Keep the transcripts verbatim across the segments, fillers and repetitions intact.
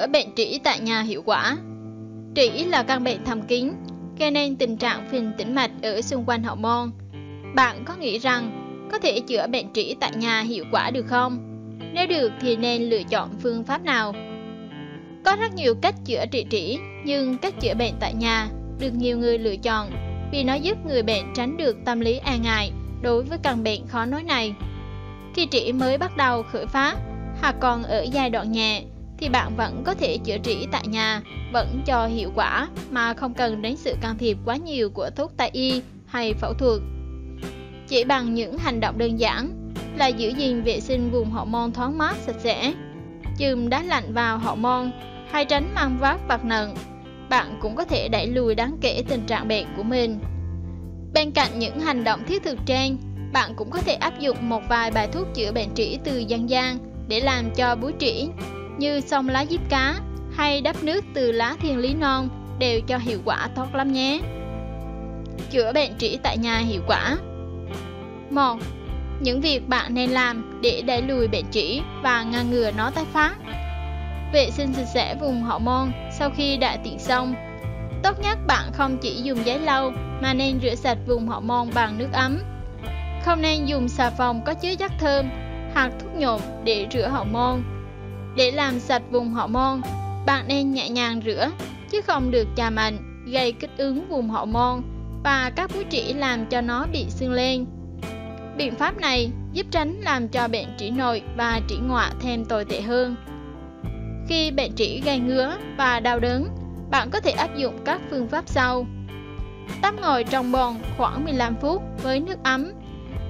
chữa bệnh trĩ tại nhà hiệu quả. Trĩ là căn bệnh thầm kín, gây nên tình trạng phình tĩnh mạch ở xung quanh hậu môn. Bạn có nghĩ rằng có thể chữa bệnh trĩ tại nhà hiệu quả được không? Nếu được thì nên lựa chọn phương pháp nào? Có rất nhiều cách chữa trị trĩ, nhưng cách chữa bệnh tại nhà được nhiều người lựa chọn vì nó giúp người bệnh tránh được tâm lý e ngại đối với căn bệnh khó nói này. Khi trĩ mới bắt đầu khởi phát hoặc còn ở giai đoạn nhẹ thì bạn vẫn có thể chữa trĩ tại nhà, vẫn cho hiệu quả mà không cần đến sự can thiệp quá nhiều của thuốc tây y hay phẫu thuật. Chỉ bằng những hành động đơn giản là giữ gìn vệ sinh vùng hậu môn thoáng mát sạch sẽ, chườm đá lạnh vào hậu môn hay tránh mang vác vật nặng, bạn cũng có thể đẩy lùi đáng kể tình trạng bệnh của mình. Bên cạnh những hành động thiết thực trên, bạn cũng có thể áp dụng một vài bài thuốc chữa bệnh trĩ từ dân gian để làm cho búi trĩ, như xông lá diếp cá hay đắp nước từ lá thiên lý non đều cho hiệu quả tốt lắm nhé. Chữa bệnh trĩ tại nhà hiệu quả. Một. Những việc bạn nên làm để đẩy lùi bệnh trĩ và ngăn ngừa nó tái phát. Vệ sinh sạch sẽ vùng hậu môn sau khi đại tiện xong. Tốt nhất bạn không chỉ dùng giấy lau mà nên rửa sạch vùng hậu môn bằng nước ấm. Không nên dùng xà phòng có chứa chất thơm hoặc thuốc nhuộm để rửa hậu môn. Để làm sạch vùng hậu môn, bạn nên nhẹ nhàng rửa chứ không được chà mạnh, gây kích ứng vùng hậu môn và các búi trĩ làm cho nó bị sưng lên. Biện pháp này giúp tránh làm cho bệnh trĩ nội và trĩ ngoại thêm tồi tệ hơn. Khi bệnh trĩ gây ngứa và đau đớn, bạn có thể áp dụng các phương pháp sau. Tắm ngồi trong bồn khoảng mười lăm phút với nước ấm,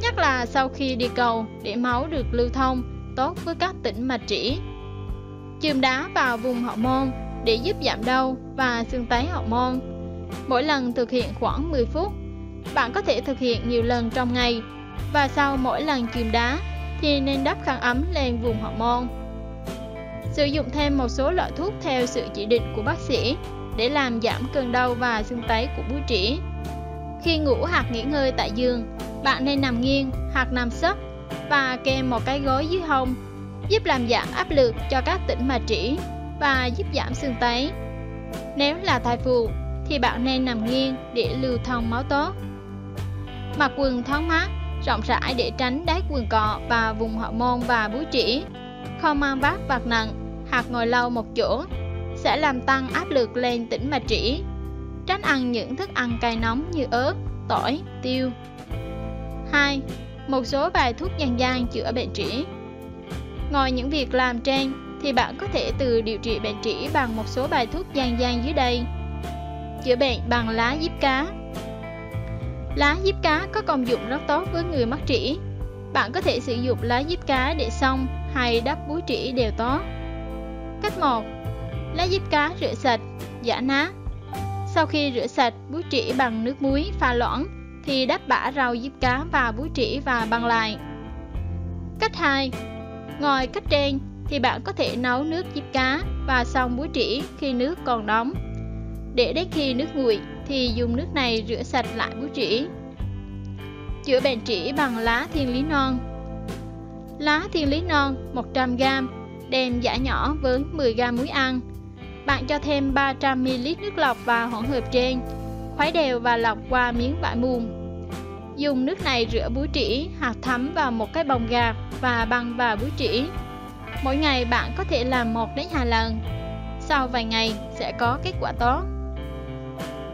nhất là sau khi đi cầu để máu được lưu thông tốt với các tĩnh mạch trĩ. Chườm đá vào vùng hậu môn để giúp giảm đau và sưng tấy hậu môn. Mỗi lần thực hiện khoảng mười phút, bạn có thể thực hiện nhiều lần trong ngày, và sau mỗi lần chườm đá thì nên đắp khăn ấm lên vùng hậu môn. Sử dụng thêm một số loại thuốc theo sự chỉ định của bác sĩ để làm giảm cơn đau và sưng tấy của búi trĩ. Khi ngủ hoặc nghỉ ngơi tại giường, bạn nên nằm nghiêng hoặc nằm sấp và kèm một cái gối dưới hông, giúp làm giảm áp lực cho các tĩnh mạch trĩ và giúp giảm sưng tấy. Nếu là thai phụ thì bạn nên nằm nghiêng để lưu thông máu tốt. Mặc quần thoáng mát, rộng rãi để tránh đái quần cọ và vùng hậu môn và búi trĩ. Không mang vác vặt nặng hoặc ngồi lâu một chỗ sẽ làm tăng áp lực lên tĩnh mạch trĩ. Tránh ăn những thức ăn cay nóng như ớt, tỏi, tiêu. Hai. Một số bài thuốc dân gian chữa bệnh trĩ. Ngoài những việc làm trên thì bạn có thể tự điều trị bệnh trĩ bằng một số bài thuốc dân gian dưới đây. Chữa bệnh bằng lá diếp cá. Lá diếp cá có công dụng rất tốt với người mắc trĩ. Bạn có thể sử dụng lá diếp cá để xông hay đắp búi trĩ đều tốt. Cách một. Lá diếp cá rửa sạch, giã nát. Sau khi rửa sạch búi trĩ bằng nước muối pha loãng thì đắp bã rau diếp cá vào búi trĩ và băng lại. Cách hai. Ngoài cách trên thì bạn có thể nấu nước diếp cá và xông búi trĩ khi nước còn nóng. Để đến khi nước nguội thì dùng nước này rửa sạch lại búi trĩ. Chữa bệnh trĩ bằng lá thiên lý non. Lá thiên lý non một trăm gam, đem giã nhỏ với mười gam muối ăn. Bạn cho thêm ba trăm mi li lít nước lọc và hỗn hợp trên, khuấy đều và lọc qua miếng vải mùn. Dùng nước này rửa búi trĩ hoặc thấm vào một cái bông gạc và băng vào búi trĩ. Mỗi ngày bạn có thể làm một đến hai lần. Sau vài ngày sẽ có kết quả tốt.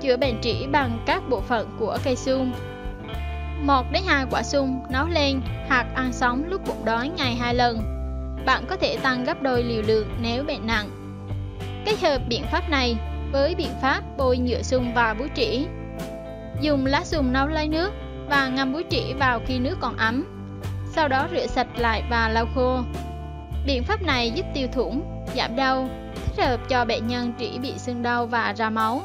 Chữa bệnh trĩ bằng các bộ phận của cây sung. Một đến hai quả sung nấu lên hoặc ăn sống lúc bụng đói ngày hai lần. Bạn có thể tăng gấp đôi liều lượng nếu bệnh nặng. Kết hợp biện pháp này với biện pháp bôi nhựa sung vào búi trĩ. Dùng lá sung nấu lấy nước và ngâm búi trĩ vào khi nước còn ấm, sau đó rửa sạch lại và lau khô. Biện pháp này giúp tiêu thủng, giảm đau, thích hợp cho bệnh nhân trĩ bị sưng đau và ra máu.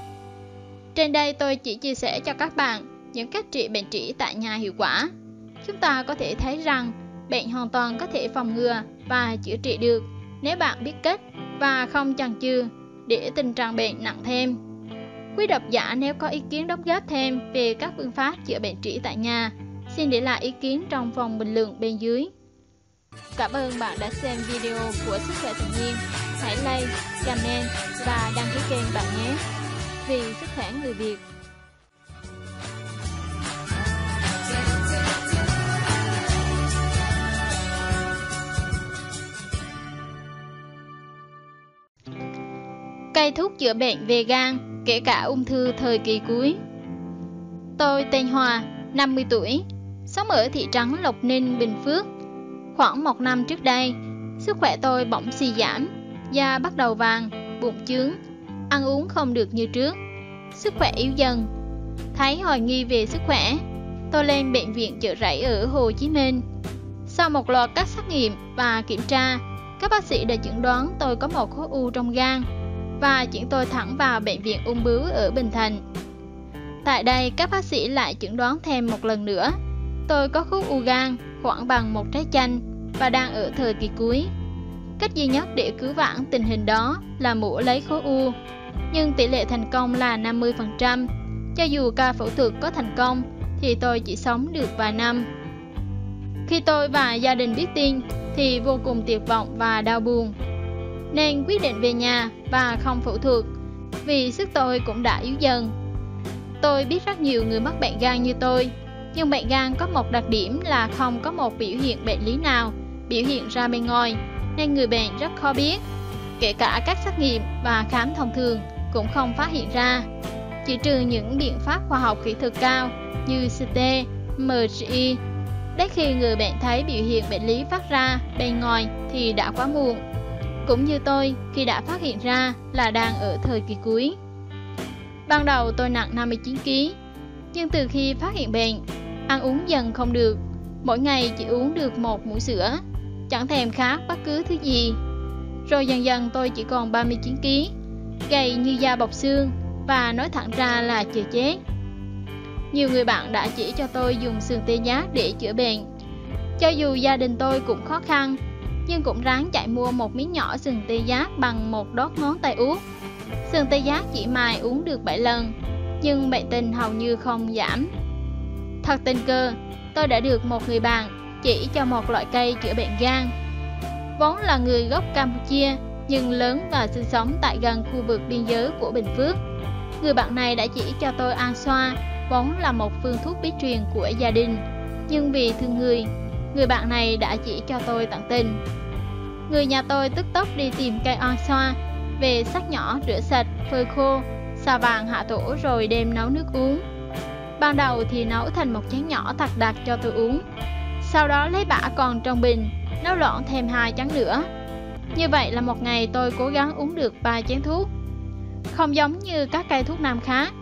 Trên đây tôi chỉ chia sẻ cho các bạn những cách trị bệnh trĩ tại nhà hiệu quả. Chúng ta có thể thấy rằng bệnh hoàn toàn có thể phòng ngừa và chữa trị được nếu bạn biết cách và không chần chừ để tình trạng bệnh nặng thêm. Quý độc giả nếu có ý kiến đóng góp thêm về các phương pháp chữa bệnh trĩ tại nhà, xin để lại ý kiến trong phần bình luận bên dưới. Cảm ơn bạn đã xem video của Sức khỏe tự nhiên. hãy like, comment và đăng ký kênh bạn nhé. Vì sức khỏe người Việt. Cây thuốc chữa bệnh về gan, kể cả ung thư thời kỳ cuối. Tôi tên Hòa, năm mươi tuổi, sống ở thị trấn Lộc Ninh, Bình Phước. Khoảng một năm trước đây, sức khỏe tôi bỗng suy giảm, da bắt đầu vàng, bụng chướng, ăn uống không được như trước, sức khỏe yếu dần. Thấy hoài nghi về sức khỏe, tôi lên bệnh viện Chợ Rẫy ở Hồ Chí Minh. Sau một loạt các xét nghiệm và kiểm tra, các bác sĩ đã chẩn đoán tôi có một khối u trong gan và chuyển tôi thẳng vào bệnh viện ung bướu ở Bình Thạnh. Tại đây, các bác sĩ lại chẩn đoán thêm một lần nữa, tôi có khối u gan khoảng bằng một trái chanh và đang ở thời kỳ cuối. Cách duy nhất để cứu vãn tình hình đó là mổ lấy khối u, nhưng tỷ lệ thành công là năm mươi phần trăm. Cho dù ca phẫu thuật có thành công, thì tôi chỉ sống được vài năm. Khi tôi và gia đình biết tin, thì vô cùng tuyệt vọng và đau buồn, nên quyết định về nhà và không phẫu thuật, vì sức tôi cũng đã yếu dần. Tôi biết rất nhiều người mắc bệnh gan như tôi, nhưng bệnh gan có một đặc điểm là không có một biểu hiện bệnh lý nào biểu hiện ra bên ngoài, nên người bệnh rất khó biết. Kể cả các xét nghiệm và khám thông thường cũng không phát hiện ra, chỉ trừ những biện pháp khoa học kỹ thuật cao như xê tê, em rờ i. Đến khi người bệnh thấy biểu hiện bệnh lý phát ra bên ngoài thì đã quá muộn. Cũng như tôi, khi đã phát hiện ra là đang ở thời kỳ cuối. Ban đầu tôi nặng năm mươi chín ki lô gam, nhưng từ khi phát hiện bệnh, ăn uống dần không được, mỗi ngày chỉ uống được một muỗng sữa, chẳng thèm khát bất cứ thứ gì. Rồi dần dần tôi chỉ còn ba mươi chín ki lô gam, gầy như da bọc xương và nói thẳng ra là chờ chết. Nhiều người bạn đã chỉ cho tôi dùng sườn tê giác để chữa bệnh. Cho dù gia đình tôi cũng khó khăn, nhưng cũng ráng chạy mua một miếng nhỏ sừng tê giác bằng một đốt ngón tay út. Sừng tê giác chỉ mài uống được bảy lần, nhưng bệnh tình hầu như không giảm. Thật tình cờ, tôi đã được một người bạn chỉ cho một loại cây chữa bệnh gan. Vốn là người gốc Campuchia, nhưng lớn và sinh sống tại gần khu vực biên giới của Bình Phước. Người bạn này đã chỉ cho tôi an xoa, vốn là một phương thuốc bí truyền của gia đình, nhưng vì thương người, người bạn này đã chỉ cho tôi tận tình. Người nhà tôi tức tốc đi tìm cây oan xoa, về xắt nhỏ rửa sạch, phơi khô, xà vàng hạ tổ rồi đem nấu nước uống. Ban đầu thì nấu thành một chén nhỏ thật đặc cho tôi uống. Sau đó lấy bã còn trong bình, nấu loãng thêm hai chén nữa. Như vậy là một ngày tôi cố gắng uống được ba chén thuốc. Không giống như các cây thuốc nam khác,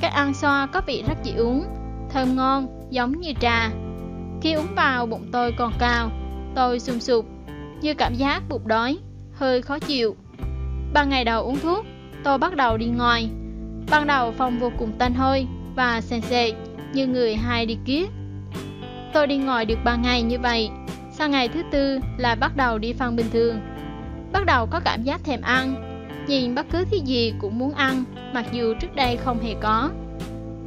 cái oan xoa có vị rất dễ uống, thơm ngon, giống như trà. Khi uống vào bụng tôi còn cao, tôi sum sụp, như cảm giác bụng đói, hơi khó chịu. Ba ngày đầu uống thuốc, tôi bắt đầu đi ngoài. Ban đầu phòng vô cùng tanh hôi và sền sệt, như người hay đi kiết. Tôi đi ngoài được ba ngày như vậy, sang ngày thứ tư là bắt đầu đi phân bình thường. Bắt đầu có cảm giác thèm ăn, nhìn bất cứ thứ gì cũng muốn ăn, mặc dù trước đây không hề có.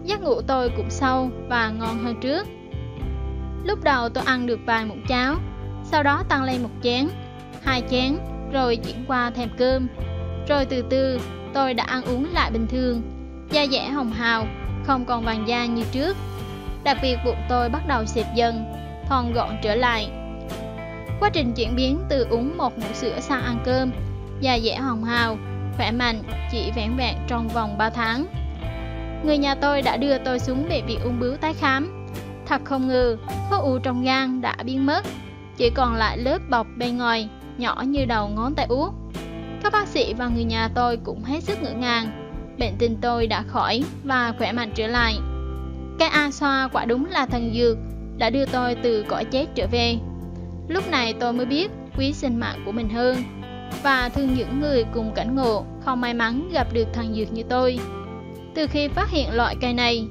Giấc ngủ tôi cũng sâu và ngon hơn trước. Lúc đầu tôi ăn được vài muỗng cháo, sau đó tăng lên một chén, hai chén, rồi chuyển qua thèm cơm. Rồi từ từ tôi đã ăn uống lại bình thường, da dẻ hồng hào, không còn vàng da như trước. Đặc biệt bụng tôi bắt đầu xẹp dần, thon gọn trở lại. Quá trình chuyển biến từ uống một muỗng sữa sang ăn cơm, da dẻ hồng hào, khỏe mạnh chỉ vẹn vẹn trong vòng ba tháng. Người nhà tôi đã đưa tôi xuống bệnh viện ung bướu tái khám. Thật không ngờ, khối u trong gan đã biến mất, chỉ còn lại lớp bọc bên ngoài, nhỏ như đầu ngón tay út. Các bác sĩ và người nhà tôi cũng hết sức ngỡ ngàng, bệnh tình tôi đã khỏi và khỏe mạnh trở lại. Cái oan xoa quả đúng là thần dược, đã đưa tôi từ cõi chết trở về. Lúc này tôi mới biết quý sinh mạng của mình hơn, và thương những người cùng cảnh ngộ không may mắn gặp được thần dược như tôi. Từ khi phát hiện loại cây này,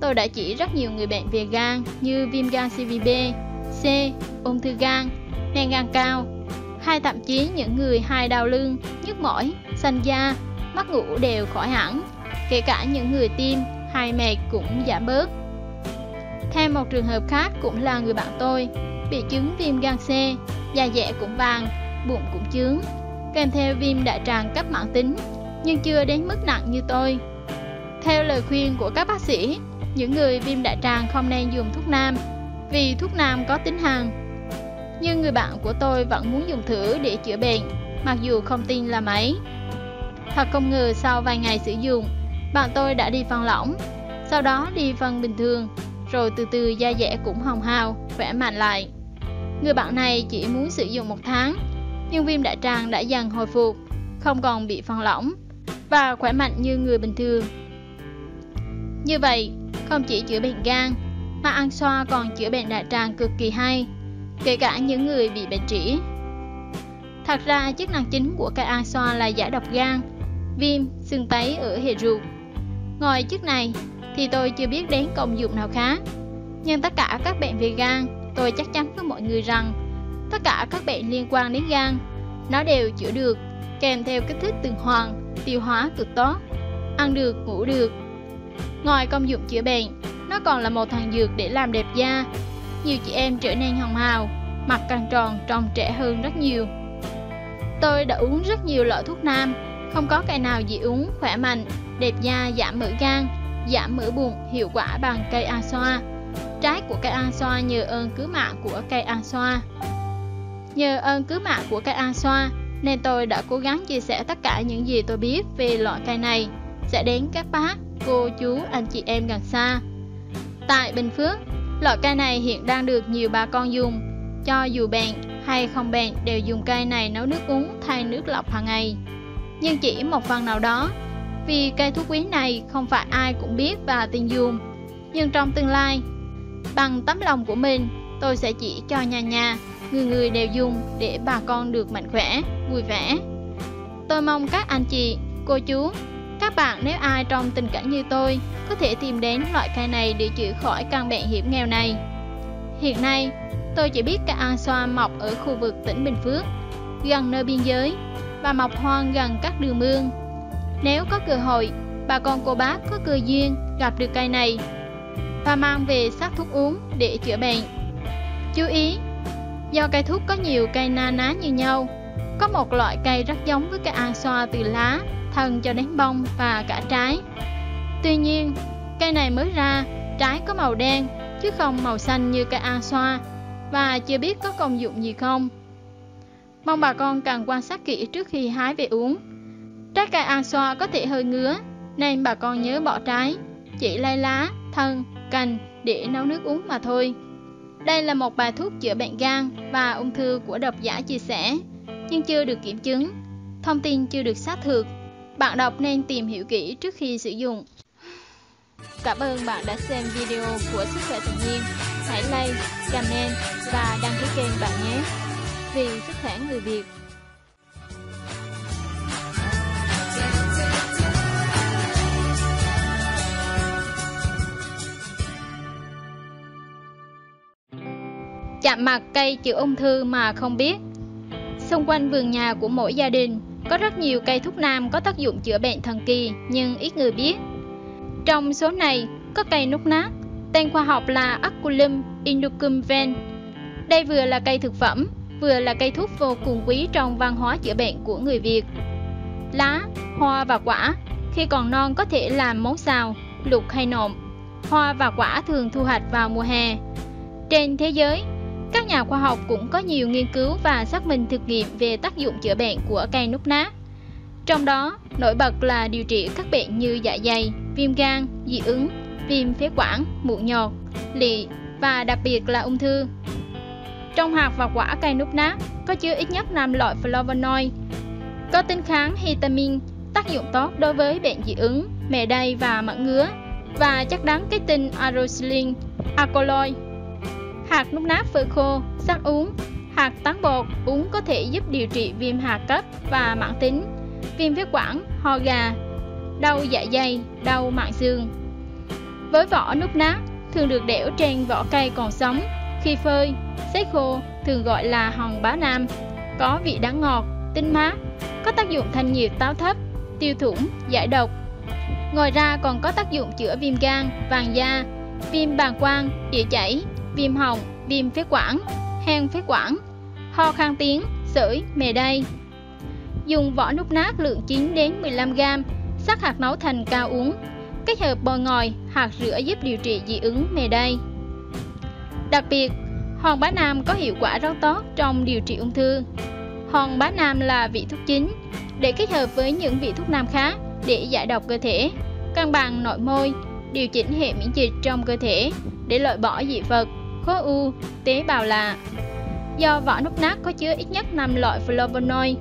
tôi đã chỉ rất nhiều người bệnh về gan như viêm gan xê vê bê, C, ung thư gan, men gan cao, hay thậm chí những người hay đau lưng, nhức mỏi, xanh da, mất ngủ đều khỏi hẳn, kể cả những người tim hay mệt cũng giảm bớt. Thêm một trường hợp khác cũng là người bạn tôi, bị chứng viêm gan C, da dẻ cũng vàng, bụng cũng chướng, kèm theo viêm đại tràng cấp mãn tính nhưng chưa đến mức nặng như tôi. Theo lời khuyên của các bác sĩ, những người viêm đại tràng không nên dùng thuốc nam vì thuốc nam có tính hàn. Nhưng người bạn của tôi vẫn muốn dùng thử để chữa bệnh, mặc dù không tin là mấy. Thật không ngờ sau vài ngày sử dụng, bạn tôi đã đi phân lỏng, sau đó đi phân bình thường, rồi từ từ da dẻ cũng hồng hào, khỏe mạnh lại. Người bạn này chỉ muốn sử dụng một tháng, nhưng viêm đại tràng đã dần hồi phục, không còn bị phân lỏng và khỏe mạnh như người bình thường. Như vậy, không chỉ chữa bệnh gan, mà ăn xoa còn chữa bệnh đại tràng cực kỳ hay, kể cả những người bị bệnh trĩ. Thật ra, chức năng chính của cây an xoa là giải độc gan, viêm, sưng tấy ở hệ ruột. Ngoài chức này, thì tôi chưa biết đến công dụng nào khác. Nhưng tất cả các bệnh về gan, tôi chắc chắn với mọi người rằng tất cả các bệnh liên quan đến gan, nó đều chữa được, kèm theo kích thích tuần hoàn, tiêu hóa cực tốt, ăn được, ngủ được. Ngoài công dụng chữa bệnh, nó còn là một thằng dược để làm đẹp da. Nhiều chị em trở nên hồng hào, mặt càng tròn, trông trẻ hơn rất nhiều. Tôi đã uống rất nhiều loại thuốc nam, không có cây nào dị ứng, khỏe mạnh, đẹp da, giảm mỡ gan, giảm mỡ bụng hiệu quả bằng cây an xoa. Trái của cây an xoa nhờ ơn cứu mạng của cây an xoa. Nhờ ơn cứu mạng của cây an xoa nên tôi đã cố gắng chia sẻ tất cả những gì tôi biết về loại cây này sẽ đến các bác, cô, chú, anh chị em gần xa. Tại Bình Phước, loại cây này hiện đang được nhiều bà con dùng, cho dù bệnh hay không bệnh đều dùng cây này nấu nước uống thay nước lọc hàng ngày. Nhưng chỉ một phần nào đó, vì cây thuốc quý này không phải ai cũng biết và tin dùng. Nhưng trong tương lai, bằng tấm lòng của mình, tôi sẽ chỉ cho nhà nhà, người người đều dùng để bà con được mạnh khỏe, vui vẻ. Tôi mong các anh chị, cô chú, các bạn nếu ai trong tình cảnh như tôi có thể tìm đến loại cây này để chữa khỏi căn bệnh hiểm nghèo này. Hiện nay, tôi chỉ biết cây an xoa mọc ở khu vực tỉnh Bình Phước, gần nơi biên giới và mọc hoang gần các đường mương. Nếu có cơ hội, bà con cô bác có cơ duyên gặp được cây này và mang về sắc thuốc uống để chữa bệnh. Chú ý, do cây thuốc có nhiều cây na ná như nhau, có một loại cây rất giống với cây an xoa từ lá, thân cho đến bông và cả trái. Tuy nhiên, cây này mới ra, trái có màu đen chứ không màu xanh như cây an xoa và chưa biết có công dụng gì không. Mong bà con cần quan sát kỹ trước khi hái về uống. Trái cây an xoa có thể hơi ngứa nên bà con nhớ bỏ trái, chỉ lấy lá, thân, cành để nấu nước uống mà thôi. Đây là một bài thuốc chữa bệnh gan và ung thư của độc giả chia sẻ, nhưng chưa được kiểm chứng, thông tin chưa được xác thực. Bạn đọc nên tìm hiểu kỹ trước khi sử dụng. Cảm ơn bạn đã xem video của Sức khỏe tự nhiên. Hãy like, comment và đăng ký kênh bạn nhé. Vì sức khỏe người Việt. Chạm mặt cây chữa ung thư mà không biết. Xung quanh vườn nhà của mỗi gia đình có rất nhiều cây thuốc nam có tác dụng chữa bệnh thần kỳ nhưng ít người biết. Trong số này có cây nút nát, tên khoa học là Acculum innucumben. Đây vừa là cây thực phẩm, vừa là cây thuốc vô cùng quý trong văn hóa chữa bệnh của người Việt. Lá, hoa và quả khi còn non có thể làm món xào, luộc hay nộm. Hoa và quả thường thu hoạch vào mùa hè. Trên thế giới, các nhà khoa học cũng có nhiều nghiên cứu và xác minh thực nghiệm về tác dụng chữa bệnh của cây nút nát. Trong đó, nổi bật là điều trị các bệnh như dạ dày, viêm gan, dị ứng, viêm phế quản, mụn nhọt, lị và đặc biệt là ung thư. Trong hạt và quả cây nút nát có chứa ít nhất năm loại flavonoid, có tính kháng histamine, tác dụng tốt đối với bệnh dị ứng, mề đay và mẩn ngứa, và chất đắng cái tinh arosilin, alkaloid. Hạt nút nát phơi khô, sắc uống, hạt tán bột uống có thể giúp điều trị viêm hạ cấp và mãn tính, viêm phế quản, ho gà, đau dạ dày, đau mạn xương. Với vỏ nút nát thường được đẽo trên vỏ cây còn sống, khi phơi, sấy khô thường gọi là hòn bá nam, có vị đắng ngọt, tinh mát, có tác dụng thanh nhiệt táo thấp, tiêu thủng, giải độc. Ngoài ra còn có tác dụng chữa viêm gan, vàng da, viêm bàng quang, địa chảy, viêm họng, viêm phế quản, hen phế quản, ho khan tiếng, sởi, mề đay. dùng vỏ nút nát lượng chín đến mười lăm gam, sắc hạt nấu thành cao uống, kết hợp bò ngòi, hạt sữa giúp điều trị dị ứng mề đay. Đặc biệt, hòn bá nam có hiệu quả rất tốt trong điều trị ung thư. Hòn bá nam là vị thuốc chính, để kết hợp với những vị thuốc nam khác để giải độc cơ thể, cân bằng nội môi, điều chỉnh hệ miễn dịch trong cơ thể để loại bỏ dị vật, khối u, tế bào lạ. Do vỏ nút nát có chứa ít nhất năm loại flavonoid.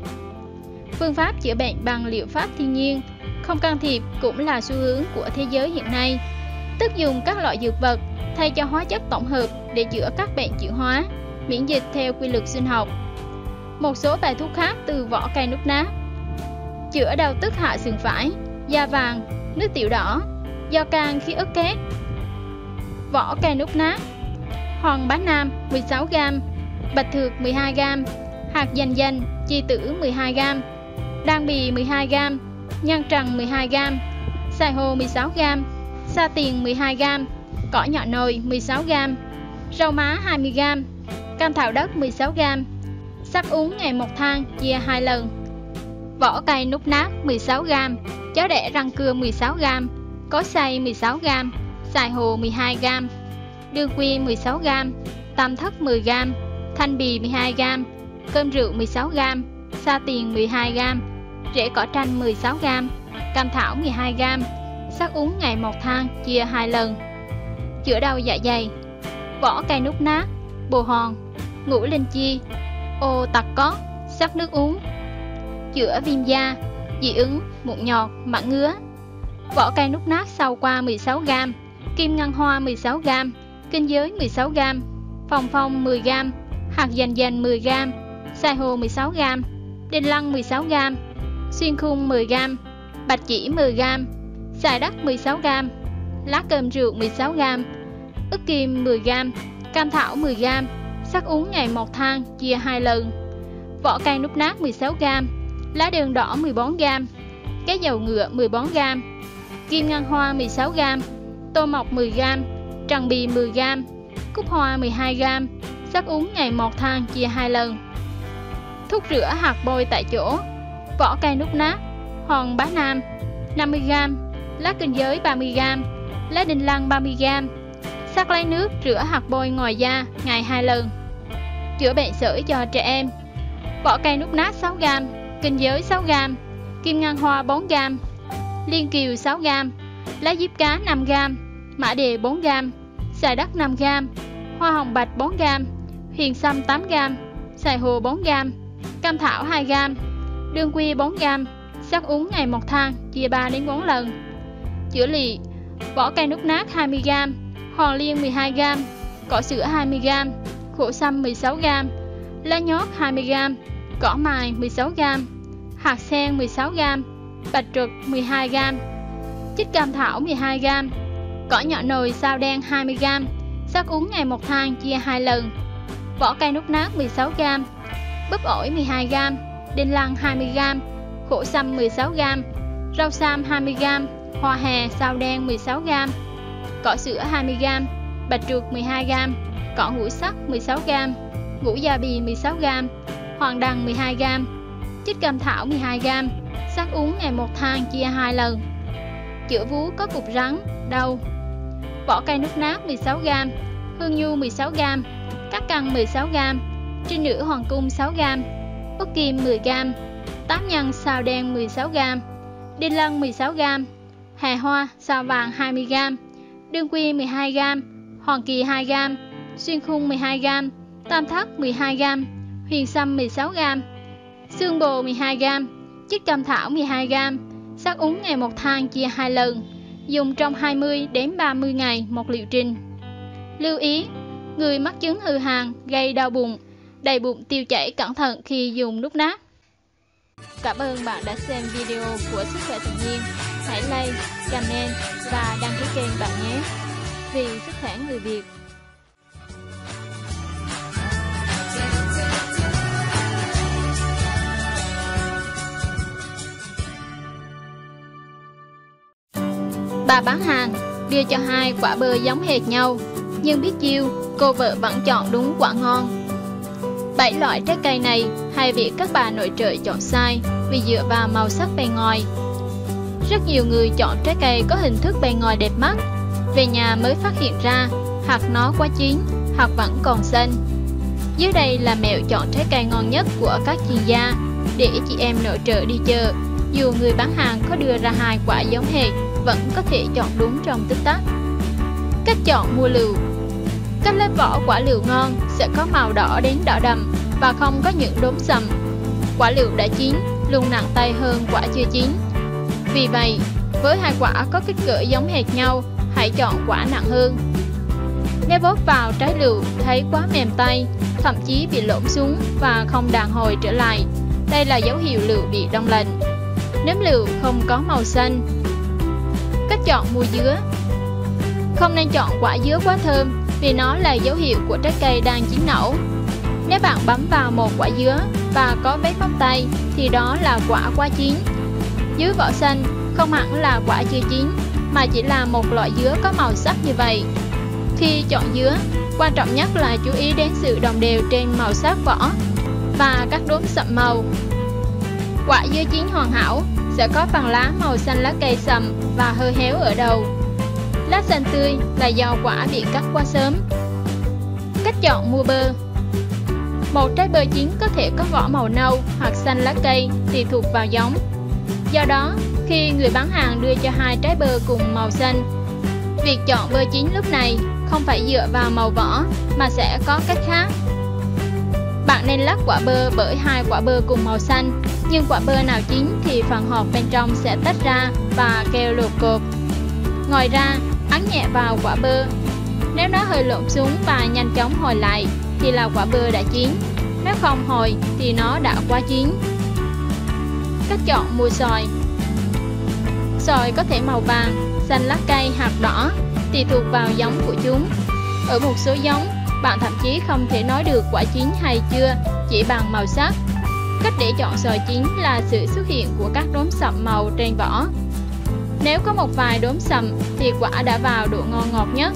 Phương pháp chữa bệnh bằng liệu pháp thiên nhiên, không can thiệp cũng là xu hướng của thế giới hiện nay, tức dùng các loại dược vật thay cho hóa chất tổng hợp để chữa các bệnh chuyển hóa, miễn dịch theo quy luật sinh học. Một số bài thuốc khác từ vỏ cây nút nát: chữa đau tức hạ sườn phải, da vàng, nước tiểu đỏ, do can khi ức kết. Vỏ cây nút nát: hòn bá nam mười sáu gam, bạch thược mười hai gam, hạt dành dành, chi tử mười hai gam, đan bì mười hai gam, nhan trần mười hai gam, xài hồ mười sáu gam, sa tiền mười hai gam, cỏ nhỏ nồi mười sáu gam, rau má hai mươi gam, cam thảo đất mười sáu gam, sắc uống ngày một thang chia hai lần. Vỏ cây nút nát mười sáu gam, chó đẻ răng cưa mười sáu gam, cối xay mười sáu gam, xài hồ mười hai gam, đương quy mười sáu gam, tam thất mười gam, thanh bì mười hai gam, cơm rượu mười sáu gam, sa tiền mười hai gam, rễ cỏ tranh mười sáu gam, cam thảo mười hai gam, sắc uống ngày một thang chia hai lần. Chữa đau dạ dày: vỏ cây nút nát, bồ hòn, ngũ linh chi, ô tặc cót, sắc nước uống. Chữa viêm da, dị ứng, mụn nhọt, mảng ngứa: vỏ cây nút nát sau qua mười sáu gam, kim ngân hoa mười sáu gam, kinh giới mười sáu gam, phòng phong mười gam, hạt dành dành mười gam, xài hồ mười sáu gam, đinh lăng mười sáu gam, xuyên khung mười gam, bạch chỉ mười gam, xài đất mười sáu gam, lá cơm rượu mười sáu gam, ức kim mười gam, cam thảo mười gam, sắc uống ngày một thang chia hai lần. Vỏ cây nút nát mười sáu gam, lá đường đỏ mười bốn gam, cái dầu ngựa mười bốn gam, kim ngân hoa mười sáu gam, tô mọc mười gam, tràng bì mười gam, cúc hoa mười hai gam, sắc uống ngày một thang chia hai lần. Thuốc rửa hạt bôi tại chỗ: vỏ cây nút nát, hòn bá nam năm mươi gam, lá kinh giới ba mươi gam, lá đinh lăng ba mươi gam, sắc lấy nước rửa hạt bôi ngoài da ngày hai lần. Chữa bệnh sởi cho trẻ em: vỏ cây nút nát sáu gam, kinh giới sáu gam, kim ngân hoa bốn gam, liên kiều sáu gam, lá diếp cá năm gam, mã đề bốn gam, xài đất năm gam, hoa hồng bạch bốn gam, huyền sâm tám gam, xài hồ bốn gam, cam thảo hai gam, đương quy bốn gam, sắc uống ngày một thang chia ba đến bốn lần. Chữa lị: vỏ cây nút nát hai mươi gam, hòn liên mười hai gam, cỏ sữa hai mươi gam, khổ sâm mười sáu gam, lá nhót hai mươi gam, cỏ mài mười sáu gam, hạt sen mười sáu gam, bạch truật mười hai gam, chích cam thảo mười hai gam, cỏ nhỏ nồi sao đen hai mươi gam, sắc uống ngày một thang chia hai lần. Vỏ cây nút nát mười sáu gam, bắp ổi mười hai gam, đinh lăng hai mươi gam, khổ sâm mười sáu gam, rau sam hai mươi gam, hoa hè sao đen mười sáu gam, cỏ sữa hai mươi gam, bạch truộc mười hai gam, cỏ ngũ sắc mười sáu gam, ngũ gia bì mười sáu gam, hoàng đằng mười hai gam, chích cam thảo mười hai gam, sắc uống ngày một thang chia hai lần. Chữa vú có cục rắn, đau: vỏ cây nút nát mười sáu gam, hương nhu mười sáu gam, cát cằn mười sáu gam, trinh nữ hoàng cung sáu gam, ức kim mười gam, tám nhân sao đen mười sáu gam, đinh lăng mười sáu gam, hà hoa sao vàng hai mươi gam, đương quy mười hai gam, hoàng kỳ hai gam, xuyên khung mười hai gam, tam thất mười hai gam, huyền sâm mười sáu gam, xương bồ mười hai gam, chích cam thảo mười hai gam, sắc uống ngày một thang chia hai lần. Dùng trong hai mươi đến ba mươi ngày một liệu trình. Lưu ý: người mắc chứng hư hàn gây đau bụng, đầy bụng tiêu chảy cẩn thận khi dùng nút nát. Cảm ơn bạn đã xem video của Sức khỏe tự nhiên. Hãy like, comment và đăng ký kênh bạn nhé. Vì sức khỏe người Việt. Bà bán hàng đưa cho hai quả bơ giống hệt nhau, nhưng biết chiêu, cô vợ vẫn chọn đúng quả ngon. bảy loại trái cây này hay bị các bà nội trợ chọn sai vì dựa vào màu sắc bề ngoài. Rất nhiều người chọn trái cây có hình thức bề ngoài đẹp mắt, về nhà mới phát hiện ra hạt nó quá chín hoặc vẫn còn xanh. Dưới đây là mẹo chọn trái cây ngon nhất của các chuyên gia để chị em nội trợ đi chợ, dù người bán hàng có đưa ra hai quả giống hệt vẫn có thể chọn đúng trong tích tắc. Cách chọn mua lựu. Các lớp vỏ quả lựu ngon sẽ có màu đỏ đến đỏ đậm và không có những đốm sầm. Quả lựu đã chín luôn nặng tay hơn quả chưa chín. Vì vậy, với hai quả có kích cỡ giống hệt nhau, hãy chọn quả nặng hơn. Nếu bóp vào trái lựu thấy quá mềm tay, thậm chí bị lõm xuống và không đàn hồi trở lại, đây là dấu hiệu lựu bị đông lạnh. Nấm lựu không có màu xanh. Cách chọn mua dứa. Không nên chọn quả dứa quá thơm vì nó là dấu hiệu của trái cây đang chín nẩu. Nếu bạn bấm vào một quả dứa và có vết móng tay thì đó là quả quá chín. Dứa vỏ xanh không hẳn là quả chưa chín mà chỉ là một loại dứa có màu sắc như vậy. Khi chọn dứa, quan trọng nhất là chú ý đến sự đồng đều trên màu sắc vỏ và các đốm sậm màu. Quả dứa chín hoàn hảo sẽ có phần lá màu xanh lá cây sậm và hơi héo ở đầu. Lá xanh tươi là do quả bị cắt quá sớm. Cách chọn mua bơ. Một trái bơ chín có thể có vỏ màu nâu hoặc xanh lá cây tùy thuộc vào giống. Do đó, khi người bán hàng đưa cho hai trái bơ cùng màu xanh, việc chọn bơ chín lúc này không phải dựa vào màu vỏ mà sẽ có cách khác. Bạn nên lắc quả bơ bởi hai quả bơ cùng màu xanh, nhưng quả bơ nào chín thì phần hộp bên trong sẽ tách ra và kêu lột cột. Ngoài ra, ấn nhẹ vào quả bơ. Nếu nó hơi lộn xuống và nhanh chóng hồi lại thì là quả bơ đã chín. Nếu không hồi thì nó đã quá chín. Cách chọn mua xoài. Xoài có thể màu vàng, xanh lá cây hoặc đỏ, tùy thuộc vào giống của chúng. Ở một số giống, bạn thậm chí không thể nói được quả chín hay chưa chỉ bằng màu sắc. Cách để chọn xoài chín là sự xuất hiện của các đốm sậm màu trên vỏ. Nếu có một vài đốm sậm thì quả đã vào độ ngon ngọt nhất.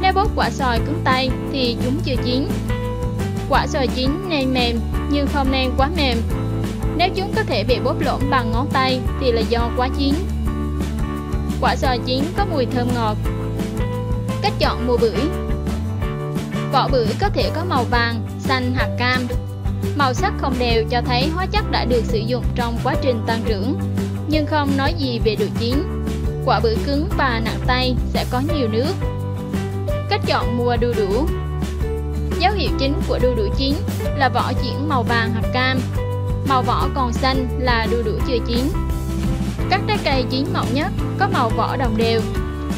Nếu bóp quả xoài cứng tay thì chúng chưa chín. Quả xoài chín nên mềm nhưng không nên quá mềm. Nếu chúng có thể bị bóp lõm bằng ngón tay thì là do quá chín. Quả xoài chín có mùi thơm ngọt. Cách chọn mua bưởi. Vỏ bưởi có thể có màu vàng, xanh hoặc cam. Màu sắc không đều cho thấy hóa chất đã được sử dụng trong quá trình tăng trưởng, nhưng không nói gì về độ chín. Quả bưởi cứng và nặng tay sẽ có nhiều nước. Cách chọn mua đu đủ. Dấu hiệu chính của đu đủ chín là vỏ chuyển màu vàng hoặc cam. Màu vỏ còn xanh là đu đủ chưa chín. Các trái cây chín mọng nhất có màu vỏ đồng đều.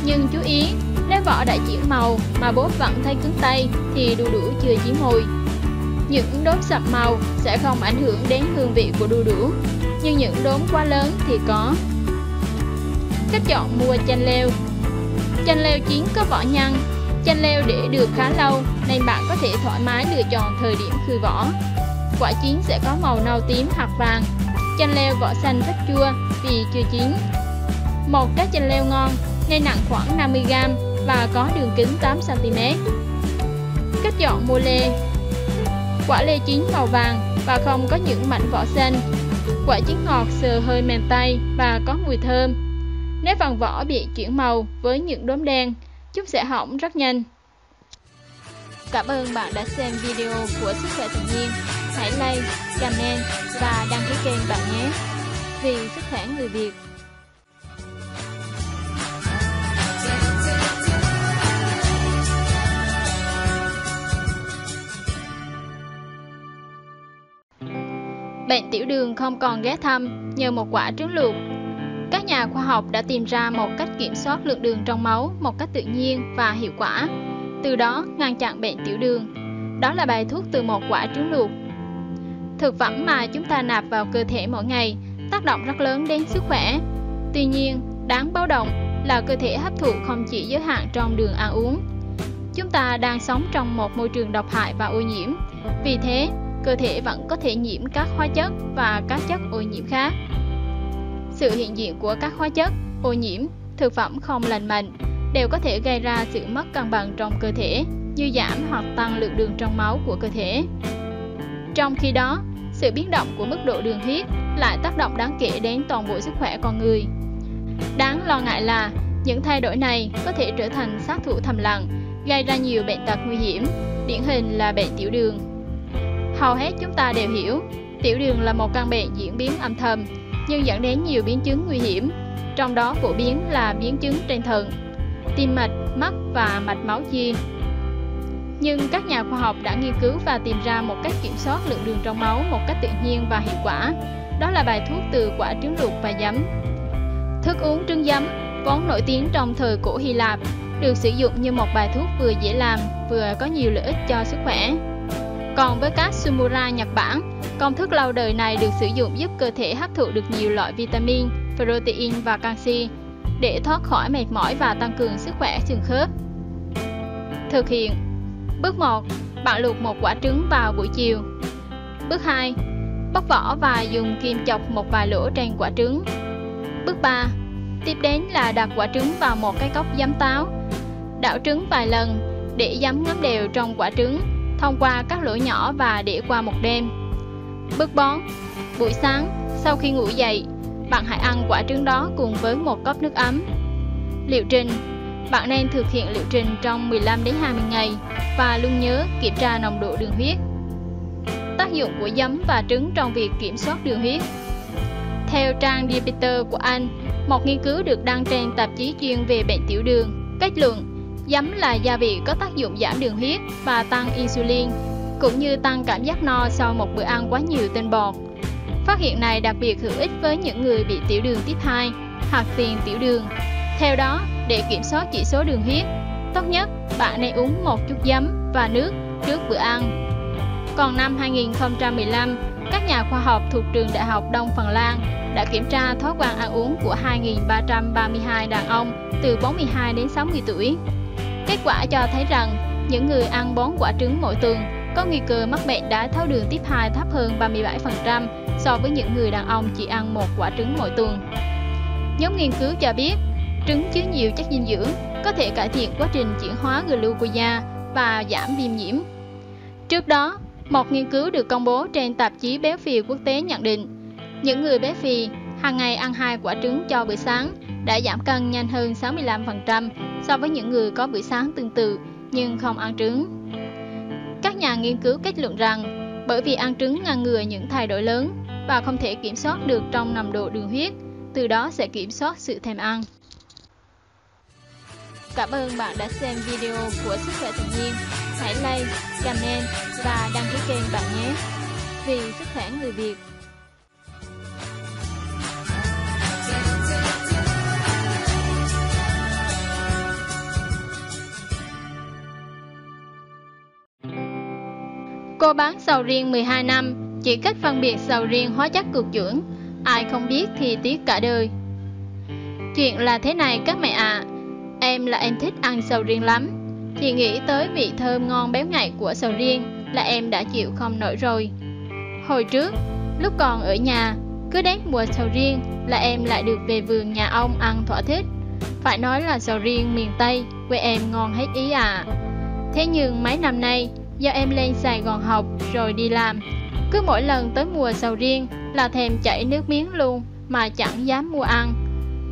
Nhưng chú ý, nếu vỏ đã chuyển màu mà bóp vẫn thấy cứng tay thì đu đủ chưa chín mùi. Những đốm sậm màu sẽ không ảnh hưởng đến hương vị của đu đủ, nhưng những đốm quá lớn thì có. Cách chọn mua chanh leo. Chanh leo chín có vỏ nhăn. Chanh leo để được khá lâu nên bạn có thể thoải mái lựa chọn thời điểm khui vỏ. Quả chín sẽ có màu nâu tím hoặc vàng. Chanh leo vỏ xanh rất chua vì chưa chín. Một trái chanh leo ngon nên nặng khoảng năm mươi gam và có đường kính tám xăng ti mét. Cách chọn mua lê. Quả lê chín màu vàng và không có những mảnh vỏ xanh. Quả chín ngọt sờ hơi mềm tay và có mùi thơm. Nếu phần vỏ bị chuyển màu với những đốm đen, chúng sẽ hỏng rất nhanh. Cảm ơn bạn đã xem video của Sức khỏe tự nhiên. Hãy like, comment và đăng ký kênh bạn nhé. Vì sức khỏe người Việt. Bệnh tiểu đường không còn ghé thăm nhờ một quả trứng luộc. Các nhà khoa học đã tìm ra một cách kiểm soát lượng đường trong máu một cách tự nhiên và hiệu quả, từ đó ngăn chặn bệnh tiểu đường. Đó là bài thuốc từ một quả trứng luộc. Thực phẩm mà chúng ta nạp vào cơ thể mỗi ngày tác động rất lớn đến sức khỏe. Tuy nhiên, đáng báo động là cơ thể hấp thụ không chỉ giới hạn trong đường ăn uống. Chúng ta đang sống trong một môi trường độc hại và ô nhiễm, vì thế cơ thể vẫn có thể nhiễm các hóa chất và các chất ô nhiễm khác. Sự hiện diện của các hóa chất, ô nhiễm, thực phẩm không lành mạnh đều có thể gây ra sự mất cân bằng trong cơ thể, như giảm hoặc tăng lượng đường trong máu của cơ thể. Trong khi đó, sự biến động của mức độ đường huyết lại tác động đáng kể đến toàn bộ sức khỏe con người. Đáng lo ngại là những thay đổi này có thể trở thành sát thủ thầm lặng, gây ra nhiều bệnh tật nguy hiểm, điển hình là bệnh tiểu đường. Hầu hết chúng ta đều hiểu, tiểu đường là một căn bệnh diễn biến âm thầm nhưng dẫn đến nhiều biến chứng nguy hiểm, trong đó phổ biến là biến chứng trên thận, tim mạch, mắt và mạch máu chia. Nhưng các nhà khoa học đã nghiên cứu và tìm ra một cách kiểm soát lượng đường trong máu một cách tự nhiên và hiệu quả, đó là bài thuốc từ quả trứng luộc và giấm. Thức uống trứng giấm, vốn nổi tiếng trong thời cổ Hy Lạp, được sử dụng như một bài thuốc vừa dễ làm vừa có nhiều lợi ích cho sức khỏe. Còn với các Sumura Nhật Bản, công thức lâu đời này được sử dụng giúp cơ thể hấp thụ được nhiều loại vitamin, protein và canxi để thoát khỏi mệt mỏi và tăng cường sức khỏe xương khớp. Thực hiện Bước một. Bạn luộc một quả trứng vào buổi chiều. Bước hai. Bóc vỏ và dùng kim chọc một vài lỗ trên quả trứng. Bước ba. Tiếp đến là đặt quả trứng vào một cái cốc giấm táo. Đảo trứng vài lần để giấm ngấm đều trong quả trứng thông qua các lỗ nhỏ và để qua một đêm. Bước bốn. Buổi sáng, sau khi ngủ dậy, bạn hãy ăn quả trứng đó cùng với một cốc nước ấm. Liệu trình. Bạn nên thực hiện liệu trình trong mười lăm đến hai mươi ngày và luôn nhớ kiểm tra nồng độ đường huyết. Tác dụng của giấm và trứng trong việc kiểm soát đường huyết. Theo trang Diabetes của Anh, một nghiên cứu được đăng trên tạp chí chuyên về bệnh tiểu đường, kết luận giấm là gia vị có tác dụng giảm đường huyết và tăng insulin, cũng như tăng cảm giác no sau một bữa ăn quá nhiều tinh bột. Phát hiện này đặc biệt hữu ích với những người bị tiểu đường type hai hoặc tiền tiểu đường. Theo đó, để kiểm soát chỉ số đường huyết, tốt nhất bạn nên uống một chút giấm và nước trước bữa ăn. Còn năm hai nghìn không trăm mười lăm, các nhà khoa học thuộc trường Đại học Đông Phần Lan đã kiểm tra thói quen ăn uống của hai nghìn ba trăm ba mươi hai đàn ông từ bốn mươi hai đến sáu mươi tuổi. Kết quả cho thấy rằng những người ăn bốn quả trứng mỗi tuần có nguy cơ mắc bệnh đái tháo đường type hai thấp hơn ba mươi bảy phần trăm so với những người đàn ông chỉ ăn một quả trứng mỗi tuần. Nhóm nghiên cứu cho biết, trứng chứa nhiều chất dinh dưỡng có thể cải thiện quá trình chuyển hóa glucosa và giảm viêm nhiễm. Trước đó, một nghiên cứu được công bố trên tạp chí béo phì quốc tế nhận định những người béo phì hàng ngày ăn hai quả trứng cho bữa sáng đã giảm cân nhanh hơn sáu mươi lăm phần trăm so với những người có bữa sáng tương tự nhưng không ăn trứng. Các nhà nghiên cứu kết luận rằng bởi vì ăn trứng ngăn ngừa những thay đổi lớn và không thể kiểm soát được trong nồng độ đường huyết, từ đó sẽ kiểm soát sự thèm ăn. Cảm ơn bạn đã xem video của Sức khỏe tự nhiên. Hãy like, comment và đăng ký kênh bạn nhé. Vì sức khỏe người Việt. Cô bán sầu riêng mười hai năm, chỉ cách phân biệt sầu riêng hóa chất cực dưỡng, ai không biết thì tiếc cả đời. Chuyện là thế này các mẹ ạ, à, em là em thích ăn sầu riêng lắm, thì nghĩ tới vị thơm ngon béo ngậy của sầu riêng là em đã chịu không nổi rồi. Hồi trước, lúc còn ở nhà, cứ đến mùa sầu riêng là em lại được về vườn nhà ông ăn thỏa thích. Phải nói là sầu riêng miền Tây quê em ngon hết ý à. Thế nhưng mấy năm nay, do em lên Sài Gòn học rồi đi làm, cứ mỗi lần tới mùa sầu riêng là thèm chảy nước miếng luôn mà chẳng dám mua ăn.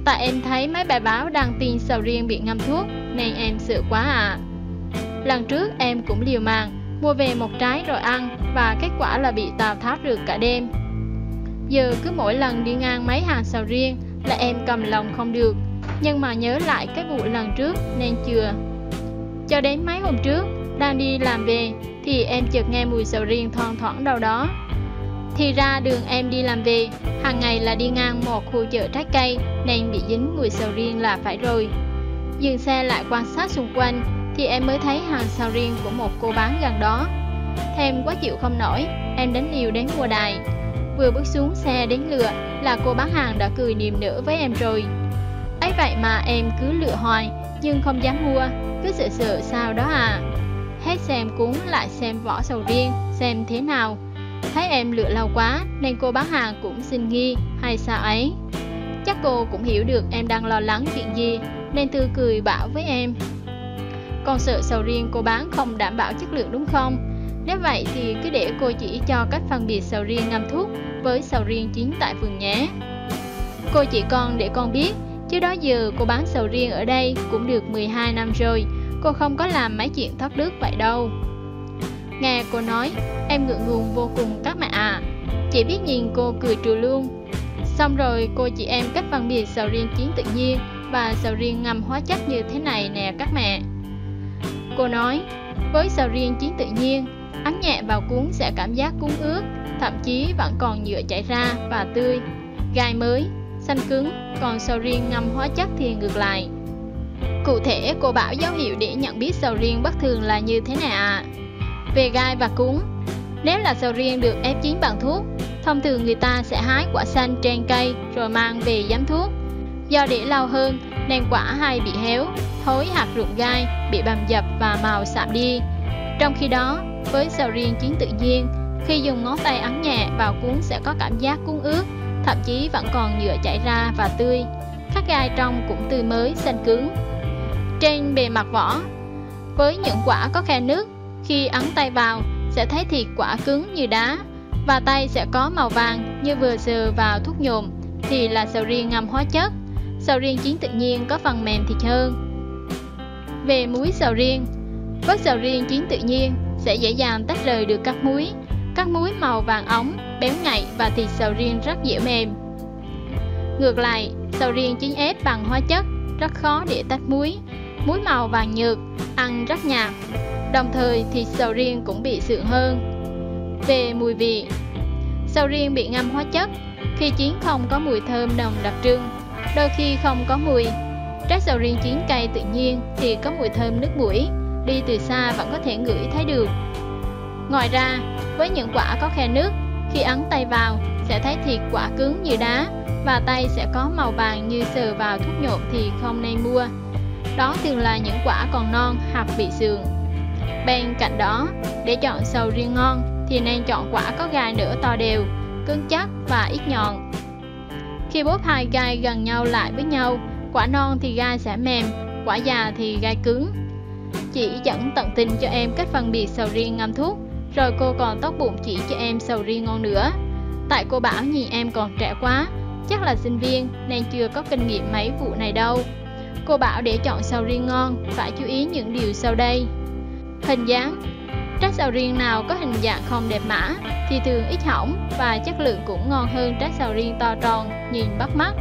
Tại em thấy mấy bài báo đăng tin sầu riêng bị ngâm thuốc nên em sợ quá à. Lần trước em cũng liều mạng mua về một trái rồi ăn, và kết quả là bị Tào tháo rượt cả đêm. Giờ cứ mỗi lần đi ngang mấy hàng sầu riêng là em cầm lòng không được, nhưng mà nhớ lại cái vụ lần trước nên chưa. Cho đến mấy hôm trước đang đi làm về thì em chợt nghe mùi sầu riêng thoang thoảng đâu đó. Thì ra đường em đi làm về hàng ngày là đi ngang một khu chợ trái cây nên bị dính mùi sầu riêng là phải rồi. Dừng xe lại quan sát xung quanh thì em mới thấy hàng sầu riêng của một cô bán gần đó. Thèm quá chịu không nổi, em đánh liều đến mua đài. Vừa bước xuống xe đến lựa là cô bán hàng đã cười niềm nở với em rồi. Ấy vậy mà em cứ lựa hoài nhưng không dám mua, cứ sợ sợ sao đó à. Hết xem cuốn lại xem vỏ sầu riêng xem thế nào. Thấy em lựa lâu quá nên cô bán hàng cũng xin nghi hay sao ấy. Chắc cô cũng hiểu được em đang lo lắng chuyện gì nên tươi cười bảo với em: Con sợ sầu riêng cô bán không đảm bảo chất lượng đúng không? Nếu vậy thì cứ để cô chỉ cho cách phân biệt sầu riêng ngâm thuốc với sầu riêng chín tại vườn nhé. Cô chỉ con để con biết, chứ đó giờ cô bán sầu riêng ở đây cũng được mười hai năm rồi, cô không có làm mấy chuyện thất đức vậy đâu. Nghe cô nói, em ngượng ngùng vô cùng các mẹ ạ. À. Chị biết nhìn cô cười trừ luôn. Xong rồi cô chỉ em cách phân biệt sầu riêng chín tự nhiên và sầu riêng ngâm hóa chất như thế này nè các mẹ. Cô nói, với sầu riêng chín tự nhiên, ấn nhẹ vào cuống sẽ cảm giác cuống ướt, thậm chí vẫn còn nhựa chảy ra và tươi, gai mới, xanh cứng, còn sầu riêng ngâm hóa chất thì ngược lại. Cụ thể cô bảo dấu hiệu để nhận biết sầu riêng bất thường là như thế này ạ. À. Về gai và cuống, nếu là sầu riêng được ép chín bằng thuốc, thông thường người ta sẽ hái quả xanh trên cây rồi mang về giấm thuốc. Do để lâu hơn nên quả hay bị héo, thối hạt rụng gai, bị bầm dập và màu sạm đi. Trong khi đó, với sầu riêng chín tự nhiên, khi dùng ngón tay ấn nhẹ vào cuống sẽ có cảm giác cuống ướt, thậm chí vẫn còn nhựa chảy ra và tươi. Các gai trong cũng tươi mới, xanh cứng. Trên bề mặt vỏ, với những quả có khe nước, khi ấn tay vào sẽ thấy thịt quả cứng như đá và tay sẽ có màu vàng như vừa sờ vào thuốc nhuộm thì là sầu riêng ngâm hóa chất. Sầu riêng chín tự nhiên có phần mềm thịt hơn. Về múi sầu riêng, với sầu riêng chín tự nhiên sẽ dễ dàng tách rời được các múi. Các múi màu vàng óng, béo ngậy và thịt sầu riêng rất dễ mềm. Ngược lại, sầu riêng chín ép bằng hóa chất rất khó để tách múi. Múi màu vàng nhợt, ăn rất nhạt. Đồng thời thịt sầu riêng cũng bị sượng hơn. Về mùi vị, sầu riêng bị ngâm hóa chất, khi chín không có mùi thơm nồng đặc trưng, đôi khi không có mùi. Trái sầu riêng chín cây tự nhiên thì có mùi thơm nước mũi, đi từ xa vẫn có thể ngửi thấy được. Ngoài ra, với những quả có khe nước, khi ấn tay vào sẽ thấy thịt quả cứng như đá và tay sẽ có màu vàng như sờ vào thuốc nhuộm thì không nên mua. Đó thường là những quả còn non hoặc bị sượng. Bên cạnh đó, để chọn sầu riêng ngon thì nên chọn quả có gai nửa to đều, cứng chắc và ít nhọn. Khi bóp hai gai gần nhau lại với nhau, quả non thì gai sẽ mềm, quả già thì gai cứng. Chị dẫn tận tình cho em cách phân biệt sầu riêng ngâm thuốc, rồi cô còn tốt bụng chỉ cho em sầu riêng ngon nữa. Tại cô bảo nhìn em còn trẻ quá, chắc là sinh viên nên chưa có kinh nghiệm mấy vụ này đâu. Cô bảo để chọn sầu riêng ngon phải chú ý những điều sau đây. Hình dáng, trái sầu riêng nào có hình dạng không đẹp mã thì thường ít hỏng và chất lượng cũng ngon hơn trái sầu riêng to tròn, nhìn bắt mắt.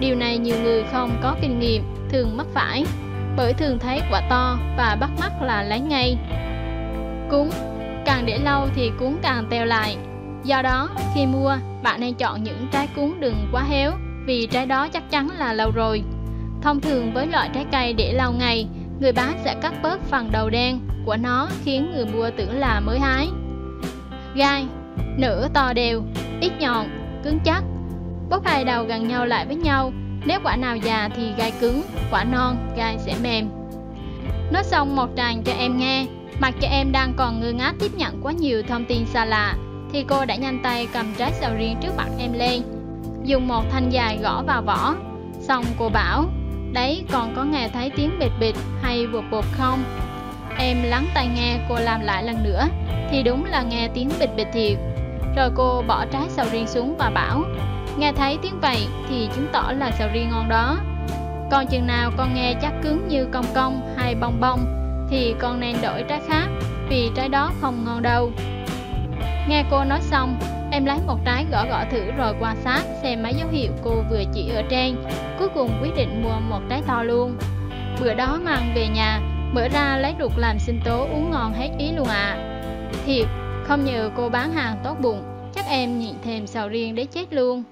Điều này nhiều người không có kinh nghiệm thường mắc phải, bởi thường thấy quả to và bắt mắt là lấy ngay. Cuống, càng để lâu thì cuống càng teo lại. Do đó, khi mua, bạn nên chọn những trái cuống đừng quá héo, vì trái đó chắc chắn là lâu rồi. Thông thường với loại trái cây để lâu ngày, người bán sẽ cắt bớt phần đầu đen của nó khiến người mua tưởng là mới hái. Gai, nửa to đều, ít nhọn, cứng chắc. Bóp hai đầu gần nhau lại với nhau, nếu quả nào già thì gai cứng, quả non gai sẽ mềm. Nói xong một tràng cho em nghe, mặc cho em đang còn ngơ ngác tiếp nhận quá nhiều thông tin xa lạ, thì cô đã nhanh tay cầm trái sầu riêng trước mặt em lên, dùng một thanh dài gõ vào vỏ. Xong cô bảo, đấy còn có nghe thấy tiếng bệt bệt hay bột bột không? Em lắng tai nghe cô làm lại lần nữa, thì đúng là nghe tiếng bệt bệt thiệt. Rồi cô bỏ trái sầu riêng xuống và bảo, nghe thấy tiếng vậy thì chứng tỏ là sầu riêng ngon đó. Còn chừng nào con nghe chắc cứng như cong cong hay bong bong thì con nên đổi trái khác, vì trái đó không ngon đâu. Nghe cô nói xong, em lấy một trái gõ gõ thử rồi quan sát xem mấy dấu hiệu cô vừa chỉ ở trên. Cuối cùng quyết định mua một trái to luôn. Bữa đó mang về nhà, mở ra lấy ruột làm sinh tố uống ngon hết ý luôn ạ. À. Thiệt, không nhờ cô bán hàng tốt bụng, chắc em nhịn thèm sầu riêng để chết luôn.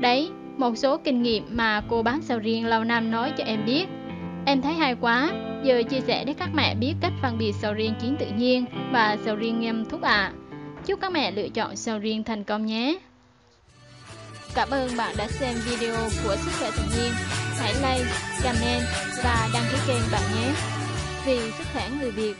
Đấy, một số kinh nghiệm mà cô bán sầu riêng lâu năm nói cho em biết. Em thấy hay quá, giờ chia sẻ để các mẹ biết cách phân biệt sầu riêng chín tự nhiên và sầu riêng ngâm thuốc ạ. À. Chúc các mẹ lựa chọn sầu riêng thành công nhé. Cảm ơn bạn đã xem video của Sức khỏe tự nhiên. Hãy like, comment và đăng ký kênh bạn nhé. Vì sức khỏe người Việt.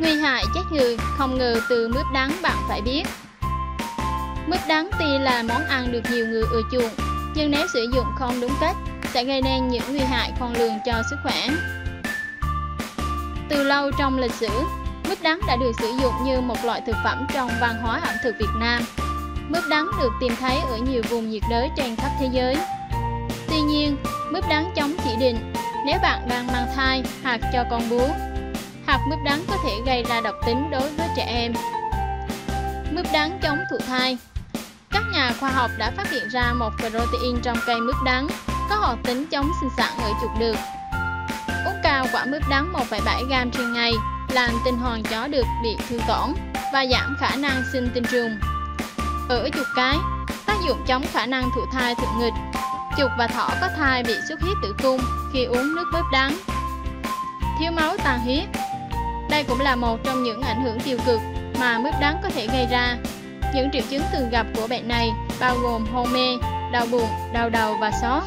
Nguy hại chết người, không ngờ từ mướp đắng bạn phải biết. Mít đắng tuy là món ăn được nhiều người ưa chuộng, nhưng nếu sử dụng không đúng cách sẽ gây nên những nguy hại khôn lường cho sức khỏe. Từ lâu trong lịch sử, mít đắng đã được sử dụng như một loại thực phẩm trong văn hóa ẩm thực Việt Nam. Mít đắng được tìm thấy ở nhiều vùng nhiệt đới trên khắp thế giới. Tuy nhiên, mít đắng chống chỉ định nếu bạn đang mang thai hoặc cho con bú. Hạt mít đắng có thể gây ra độc tính đối với trẻ em. Mít đắng chống thụ thai. Các nhà khoa học đã phát hiện ra một protein trong cây mít đắng có hoạt tính chống sinh sản ở chuột được. Uống cạn quả mít đắng một phẩy bảy gam trên ngày làm tinh hoàn chó được bị thương tổn và giảm khả năng sinh tinh trùng. Ở chuột cái, tác dụng chống khả năng thụ thai thượng nghịch. Chuột và thỏ có thai bị xuất huyết tử cung khi uống nước mít đắng. Thiếu máu tan huyết. Đây cũng là một trong những ảnh hưởng tiêu cực mà mít đắng có thể gây ra. Những triệu chứng thường gặp của bệnh này bao gồm hôn mê, đau bụng, đau đầu và sốt.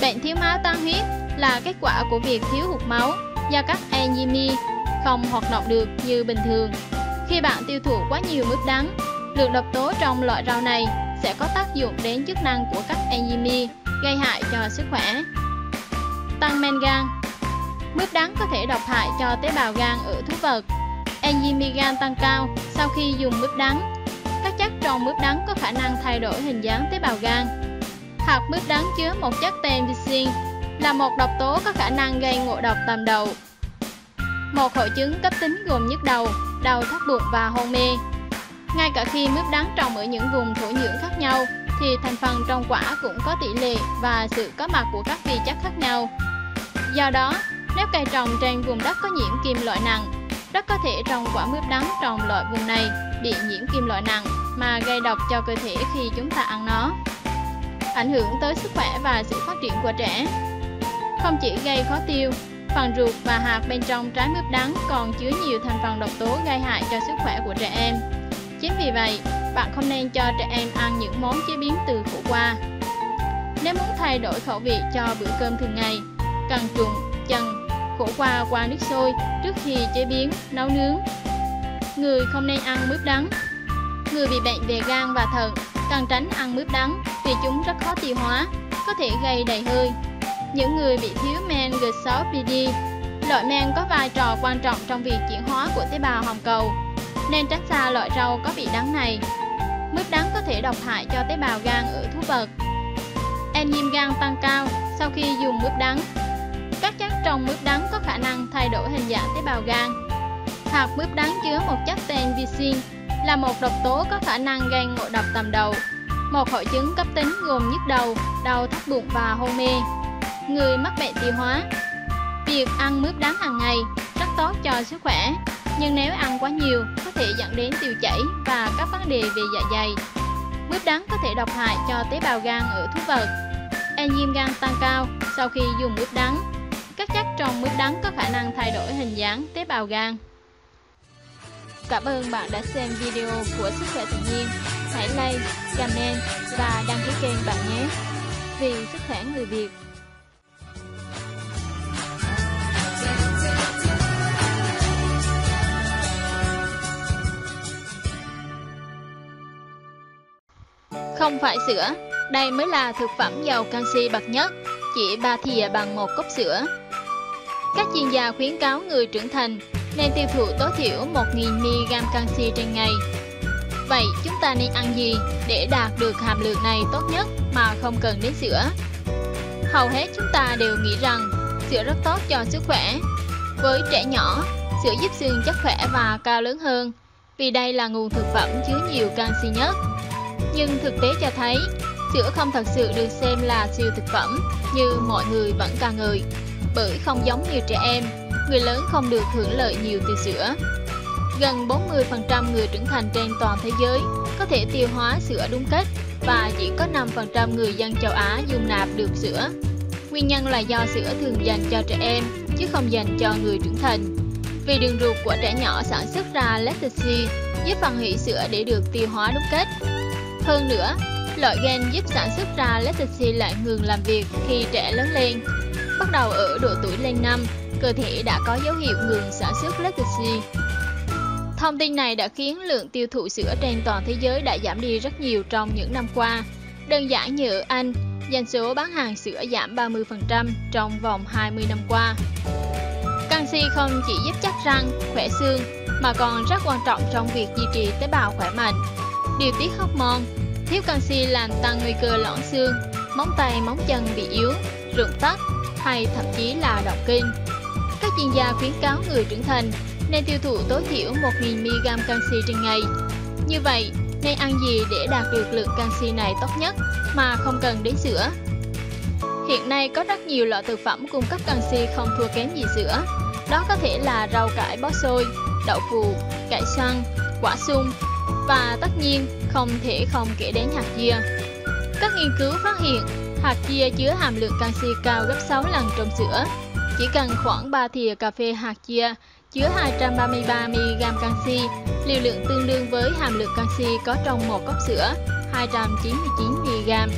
Bệnh thiếu máu tan huyết là kết quả của việc thiếu hụt máu do các enzyme không hoạt động được như bình thường. Khi bạn tiêu thụ quá nhiều mít đắng, lượng độc tố trong loại rau này sẽ có tác dụng đến chức năng của các enzyme, gây hại cho sức khỏe. Tăng men gan. Mít đắng có thể độc hại cho tế bào gan ở thú vật. Enzyme gan tăng cao sau khi dùng mít đắng. Các chất trong mít đắng có khả năng thay đổi hình dáng tế bào gan. Hạt mít đắng chứa một chất tên visin, là một độc tố có khả năng gây ngộ độc tầm đầu. Một hội chứng cấp tính gồm nhức đầu, đau thắt bụng và hôn mê. Ngay cả khi mít đắng trồng ở những vùng thổ nhưỡng khác nhau, thì thành phần trong quả cũng có tỷ lệ và sự có mặt của các vi chất khác nhau. Do đó, nếu cây trồng trên vùng đất có nhiễm kim loại nặng, rất có thể trong quả mít đắng trồng loại vùng này bị nhiễm kim loại nặng mà gây độc cho cơ thể khi chúng ta ăn nó. Ảnh hưởng tới sức khỏe và sự phát triển của trẻ. Không chỉ gây khó tiêu, phần ruột và hạt bên trong trái mít đắng còn chứa nhiều thành phần độc tố gây hại cho sức khỏe của trẻ em. Chính vì vậy, bạn không nên cho trẻ em ăn những món chế biến từ khổ qua. Nếu muốn thay đổi khẩu vị cho bữa cơm thường ngày, cần trụng, chần khổ qua qua nước sôi trước khi chế biến, nấu nướng. Người không nên ăn mướp đắng. Người bị bệnh về gan và thận cần tránh ăn mướp đắng vì chúng rất khó tiêu hóa, có thể gây đầy hơi. Những người bị thiếu men giê sáu pê đê, loại men có vai trò quan trọng trong việc chuyển hóa của tế bào hồng cầu, nên tránh xa loại rau có vị đắng này. Mướp đắng có thể độc hại cho tế bào gan ở thú vật. Enzyme gan tăng cao sau khi dùng mướp đắng. Các chất trong mướp đắng có khả năng thay đổi hình dạng tế bào gan. Hạt mướp đắng chứa một chất tên visin, là một độc tố có khả năng gây ngộ độc tầm đầu. Một hội chứng cấp tính gồm nhức đầu, đau thắt bụng và hôn mê. Người mắc bệnh tiêu hóa. Việc ăn mướp đắng hàng ngày rất tốt cho sức khỏe, nhưng nếu ăn quá nhiều có thể dẫn đến tiêu chảy và các vấn đề về dạ dày. Mướp đắng có thể độc hại cho tế bào gan ở thú vật. Enzyme gan tăng cao sau khi dùng mướp đắng. Các chất trong mướp đắng có khả năng thay đổi hình dáng tế bào gan. Cảm ơn bạn đã xem video của Sức khỏe tự nhiên. Hãy like, comment và đăng ký kênh bạn nhé. Vì sức khỏe người Việt. Không phải sữa, đây mới là thực phẩm giàu canxi bậc nhất, chỉ ba thìa bằng một cốc sữa. Các chuyên gia khuyến cáo người trưởng thành nên tiêu thụ tối thiểu một nghìn mi li gam canxi trên ngày. Vậy chúng ta nên ăn gì để đạt được hàm lượng này tốt nhất mà không cần đến sữa? Hầu hết chúng ta đều nghĩ rằng sữa rất tốt cho sức khỏe. Với trẻ nhỏ, sữa giúp xương chắc khỏe và cao lớn hơn, vì đây là nguồn thực phẩm chứa nhiều canxi nhất. Nhưng thực tế cho thấy, sữa không thật sự được xem là siêu thực phẩm như mọi người vẫn ca ngợi, bởi không giống như trẻ em, người lớn không được hưởng lợi nhiều từ sữa. Gần bốn mươi phần trăm người trưởng thành trên toàn thế giới có thể tiêu hóa sữa đúng cách và chỉ có năm phần trăm người dân châu Á dung nạp được sữa. Nguyên nhân là do sữa thường dành cho trẻ em chứ không dành cho người trưởng thành. Vì đường ruột của trẻ nhỏ sản xuất ra lactase giúp phân hủy sữa để được tiêu hóa đúng cách. Hơn nữa, loại gen giúp sản xuất ra lactase lại ngừng làm việc khi trẻ lớn lên. Bắt đầu ở độ tuổi lên năm, cơ thể đã có dấu hiệu ngừng sản xuất lactase. Thông tin này đã khiến lượng tiêu thụ sữa trên toàn thế giới đã giảm đi rất nhiều trong những năm qua. Đơn giản như ở Anh, doanh số bán hàng sữa giảm ba mươi phần trăm trong vòng hai mươi năm qua. Canxi không chỉ giúp chắc răng, khỏe xương mà còn rất quan trọng trong việc duy trì tế bào khỏe mạnh. Điều tiết hormone, thiếu canxi làm tăng nguy cơ loãng xương, móng tay, móng chân bị yếu, rụng tóc hay thậm chí là động kinh. Các chuyên gia khuyến cáo người trưởng thành nên tiêu thụ tối thiểu một nghìn mi-li-gam canxi trên ngày. Như vậy, nên ăn gì để đạt được lượng canxi này tốt nhất mà không cần đến sữa? Hiện nay có rất nhiều loại thực phẩm cung cấp canxi không thua kém gì sữa. Đó có thể là rau cải bó xôi, đậu phụ, cải xoăn, quả sung và tất nhiên không thể không kể đến hạt chia. Các nghiên cứu phát hiện hạt chia chứa hàm lượng canxi cao gấp sáu lần trong sữa. Chỉ cần khoảng ba thìa cà phê hạt chia chứa hai trăm ba mươi ba mi-li-gam canxi, liều lượng tương đương với hàm lượng canxi có trong một cốc sữa hai trăm chín mươi chín mi-li-gam.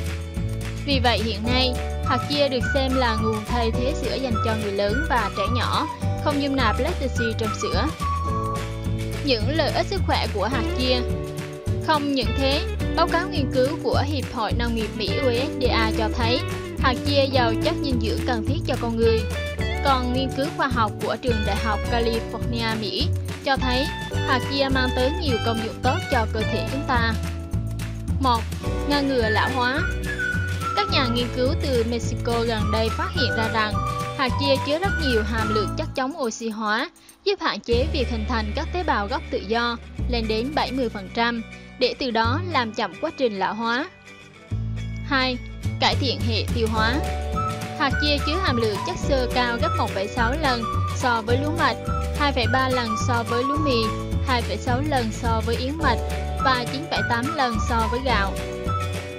Vì vậy hiện nay, hạt chia được xem là nguồn thay thế sữa dành cho người lớn và trẻ nhỏ, không dung nạp lactose trong sữa. Những lợi ích sức khỏe của hạt chia. Không những thế, báo cáo nghiên cứu của Hiệp hội Nông nghiệp Mỹ U S D A cho thấy hạt chia giàu chất dinh dưỡng cần thiết cho con người. Còn nghiên cứu khoa học của trường Đại học California, Mỹ cho thấy hạt chia mang tới nhiều công dụng tốt cho cơ thể chúng ta. một. Ngăn ngừa lão hóa. Các nhà nghiên cứu từ Mexico gần đây phát hiện ra rằng hạt chia chứa rất nhiều hàm lượng chất chống oxy hóa, giúp hạn chế việc hình thành các tế bào gốc tự do lên đến bảy mươi phần trăm, để từ đó làm chậm quá trình lão hóa. hai. Cải thiện hệ tiêu hóa. Hạt chia chứa hàm lượng chất xơ cao gấp một phẩy sáu lần so với lúa mạch, hai phẩy ba lần so với lúa mì, hai phẩy sáu lần so với yến mạch và chín phẩy tám lần so với gạo.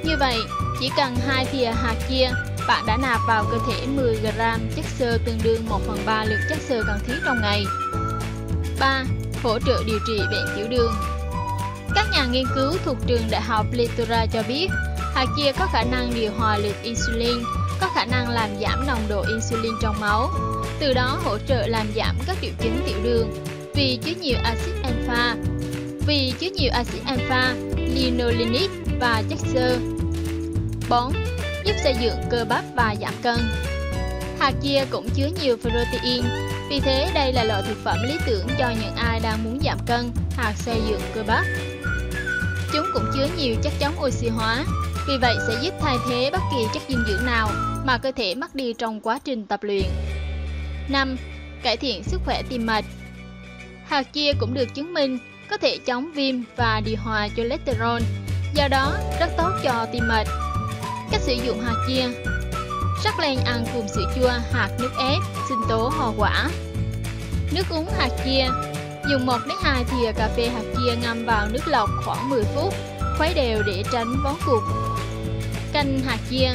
Như vậy, chỉ cần hai thìa hạt chia, bạn đã nạp vào cơ thể mười gam chất xơ tương đương một phần ba lượng chất xơ cần thiết trong ngày. ba. Hỗ trợ điều trị bệnh tiểu đường. Các nhà nghiên cứu thuộc trường Đại học Literature cho biết, hạt chia có khả năng điều hòa lượng insulin, có khả năng làm giảm nồng độ insulin trong máu, từ đó hỗ trợ làm giảm các triệu chứng tiểu đường vì chứa nhiều axit alpha, vì chứa nhiều axit alpha, linolenic và chất xơ. bốn. Giúp xây dựng cơ bắp và giảm cân. Hạt chia cũng chứa nhiều protein, vì thế đây là loại thực phẩm lý tưởng cho những ai đang muốn giảm cân hoặc xây dựng cơ bắp. Chúng cũng chứa nhiều chất chống oxy hóa, vì vậy sẽ giúp thay thế bất kỳ chất dinh dưỡng nào mà cơ thể mất đi trong quá trình tập luyện. năm. Cải thiện sức khỏe tim mạch. Hạt chia cũng được chứng minh có thể chống viêm và điều hòa cholesterol, do đó rất tốt cho tim mạch. Cách sử dụng hạt chia: rắc lên ăn cùng sữa chua, hạt nước ép, sinh tố hoa quả. Nước uống hạt chia: dùng một đến hai thìa cà phê hạt chia ngâm vào nước lọc khoảng mười phút, khuấy đều để tránh vón cục. Canh hạt chia: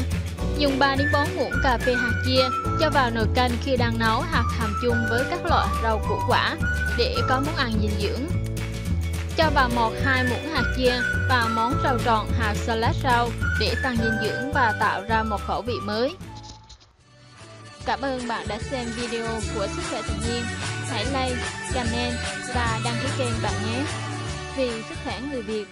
dùng ba đến bốn muỗng cà phê hạt chia cho vào nồi canh khi đang nấu hạt hàm chung với các loại rau củ quả để có món ăn dinh dưỡng. Cho vào một đến hai muỗng hạt chia vào món rau trộn hạt salad rau để tăng dinh dưỡng và tạo ra một khẩu vị mới. Cảm ơn bạn đã xem video của Sức khỏe tự nhiên. Hãy like, comment và đăng ký kênh bạn nhé. Vì sức khỏe người Việt.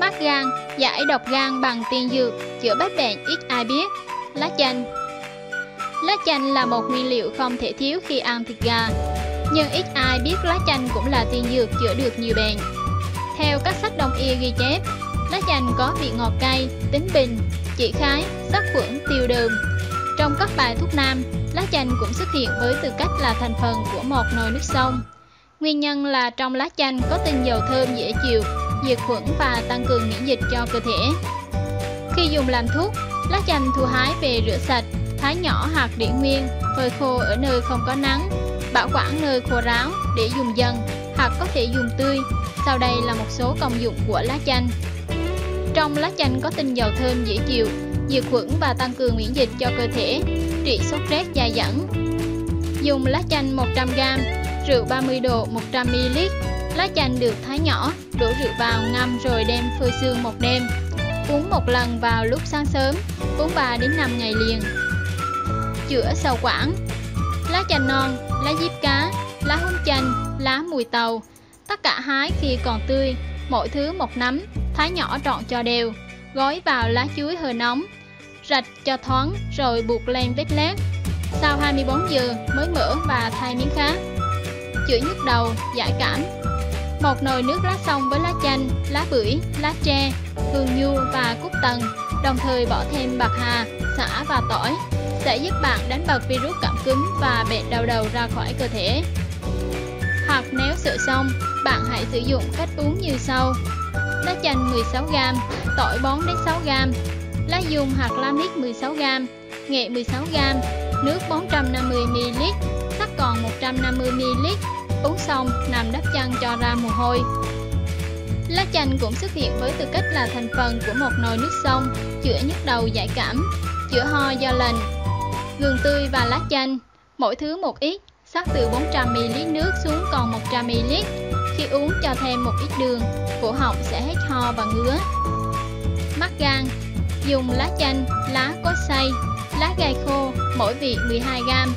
Mát gan, giải độc gan bằng tiên dược, chữa bách bệnh ít ai biết. Lá chanh. Lá chanh là một nguyên liệu không thể thiếu khi ăn thịt gà, nhưng ít ai biết lá chanh cũng là tiên dược chữa được nhiều bệnh. Theo các sách đông y ghi chép, lá chanh có vị ngọt cay, tính bình, trị khái, sát khuẩn, tiêu đờm. Trong các bài thuốc nam, lá chanh cũng xuất hiện với tư cách là thành phần của một nồi nước sông. Nguyên nhân là trong lá chanh có tinh dầu thơm dễ chịu, diệt khuẩn và tăng cường miễn dịch cho cơ thể. Khi dùng làm thuốc, lá chanh thu hái về rửa sạch, thái nhỏ hạt để nguyên, phơi khô ở nơi không có nắng, bảo quản nơi khô ráo để dùng dần, hoặc có thể dùng tươi. Sau đây là một số công dụng của lá chanh. Trong lá chanh có tinh dầu thơm dễ chịu, diệt khuẩn và tăng cường miễn dịch cho cơ thể, trị sốt rét dai dẳng. Dùng lá chanh một trăm gam, rượu ba mươi độ một trăm mi-li-lít. Lá chanh được thái nhỏ, đổ rượu vào ngâm rồi đem phơi sương một đêm. Uống một lần vào lúc sáng sớm, uống ba đến năm ngày liền. Chữa sầu quảng. Lá chanh non, lá diếp cá, lá húng chanh, lá mùi tàu, tất cả hái khi còn tươi, mỗi thứ một nắm, thái nhỏ trọn cho đều, gói vào lá chuối hơi nóng, rạch cho thoáng rồi buộc lên vết lép. Sau hai mươi bốn giờ mới mở và thay miếng khác. Chữa nhức đầu, giải cảm. Một nồi nước lá xong với lá chanh, lá bưởi, lá tre, hương nhu và cúc tần, đồng thời bỏ thêm bạc hà, sả và tỏi, sẽ giúp bạn đánh bật virus cảm cúm và bệnh đau đầu ra khỏi cơ thể. Hoặc nếu sữa xong, bạn hãy sử dụng cách uống như sau: lá chanh mười sáu gam, tỏi bón đến sáu gam, lá dùng hoặc lá mít mười sáu gam, nghệ mười sáu gam, nước bốn trăm năm mươi mi li lít, sắc còn một trăm năm mươi mi li lít, uống xong nằm đắp chăn cho ra mồ hôi. Lá chanh cũng xuất hiện với tư cách là thành phần của một nồi nước sông, chữa nhức đầu giải cảm, chữa ho do lạnh. Gừng tươi và lá chanh, mỗi thứ một ít, sắc từ bốn trăm mi li lít nước xuống còn một trăm mi li lít. Khi uống cho thêm một ít đường, cổ họng sẽ hết ho và ngứa. Mắc gan, dùng lá chanh, lá cốt xay, lá gai khô, mỗi vị mười hai gam,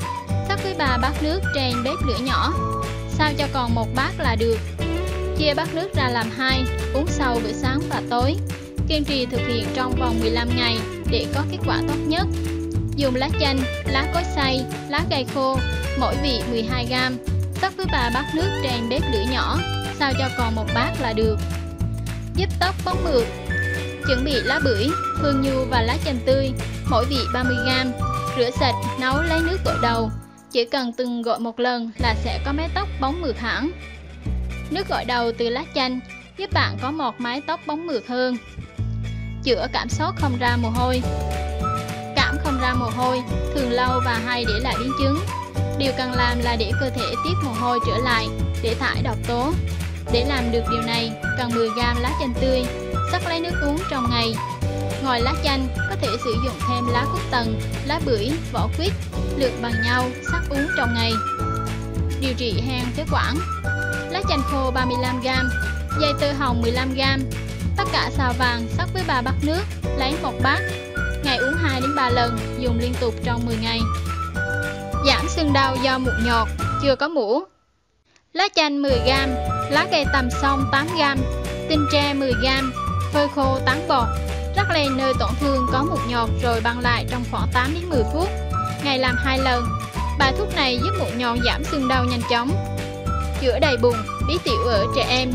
sắc với ba bát nước trên bếp lửa nhỏ, sao cho còn một bát là được. Chia bát nước ra làm hai, uống sau bữa sáng và tối. Kiên trì thực hiện trong vòng mười lăm ngày để có kết quả tốt nhất. Dùng lá chanh, lá cối xay, lá gai khô, mỗi vị mười hai gam, sắc với ba bát nước trên bếp lửa nhỏ, sao cho còn một bát là được. Giúp tóc bóng mượt. Chuẩn bị lá bưởi, hương nhu và lá chanh tươi, mỗi vị ba mươi gam, rửa sạch, nấu lấy nước gội đầu. Chỉ cần từng gội một lần là sẽ có mái tóc bóng mượt hẳn. Nước gội đầu từ lá chanh giúp bạn có một mái tóc bóng mượt hơn. Chữa cảm sốt không ra mồ hôi. Cảm không ra mồ hôi thường lâu và hay để lại biến chứng. Điều cần làm là để cơ thể tiết mồ hôi trở lại để thải độc tố. Để làm được điều này, cần mười gam lá chanh tươi, sắc lấy nước uống trong ngày. Ngoài lá chanh, có thể sử dụng thêm lá cúc tần, lá bưởi, vỏ quýt, lượt bằng nhau, sắc uống trong ngày. Điều trị hen phế quản. Lá chanh khô ba mươi lăm gam, dây tơ hồng mười lăm gam, tất cả xào vàng, sắc với ba bát nước, lấy một bát. Ngày uống hai đến ba lần, dùng liên tục trong mười ngày. Giảm sưng đau do mụn nhọt, chưa có mũ. Lá chanh mười gam, lá cây tầm xong tám gam, tinh tre mười gam, phơi khô tán bọt, rắc lên nơi tổn thương có mụn nhọt rồi băng lại trong khoảng tám đến mười phút. Ngày làm hai lần. Bài thuốc này giúp mụn nhọt giảm sưng đau nhanh chóng. Chữa đầy bụng, bí tiểu ở trẻ em.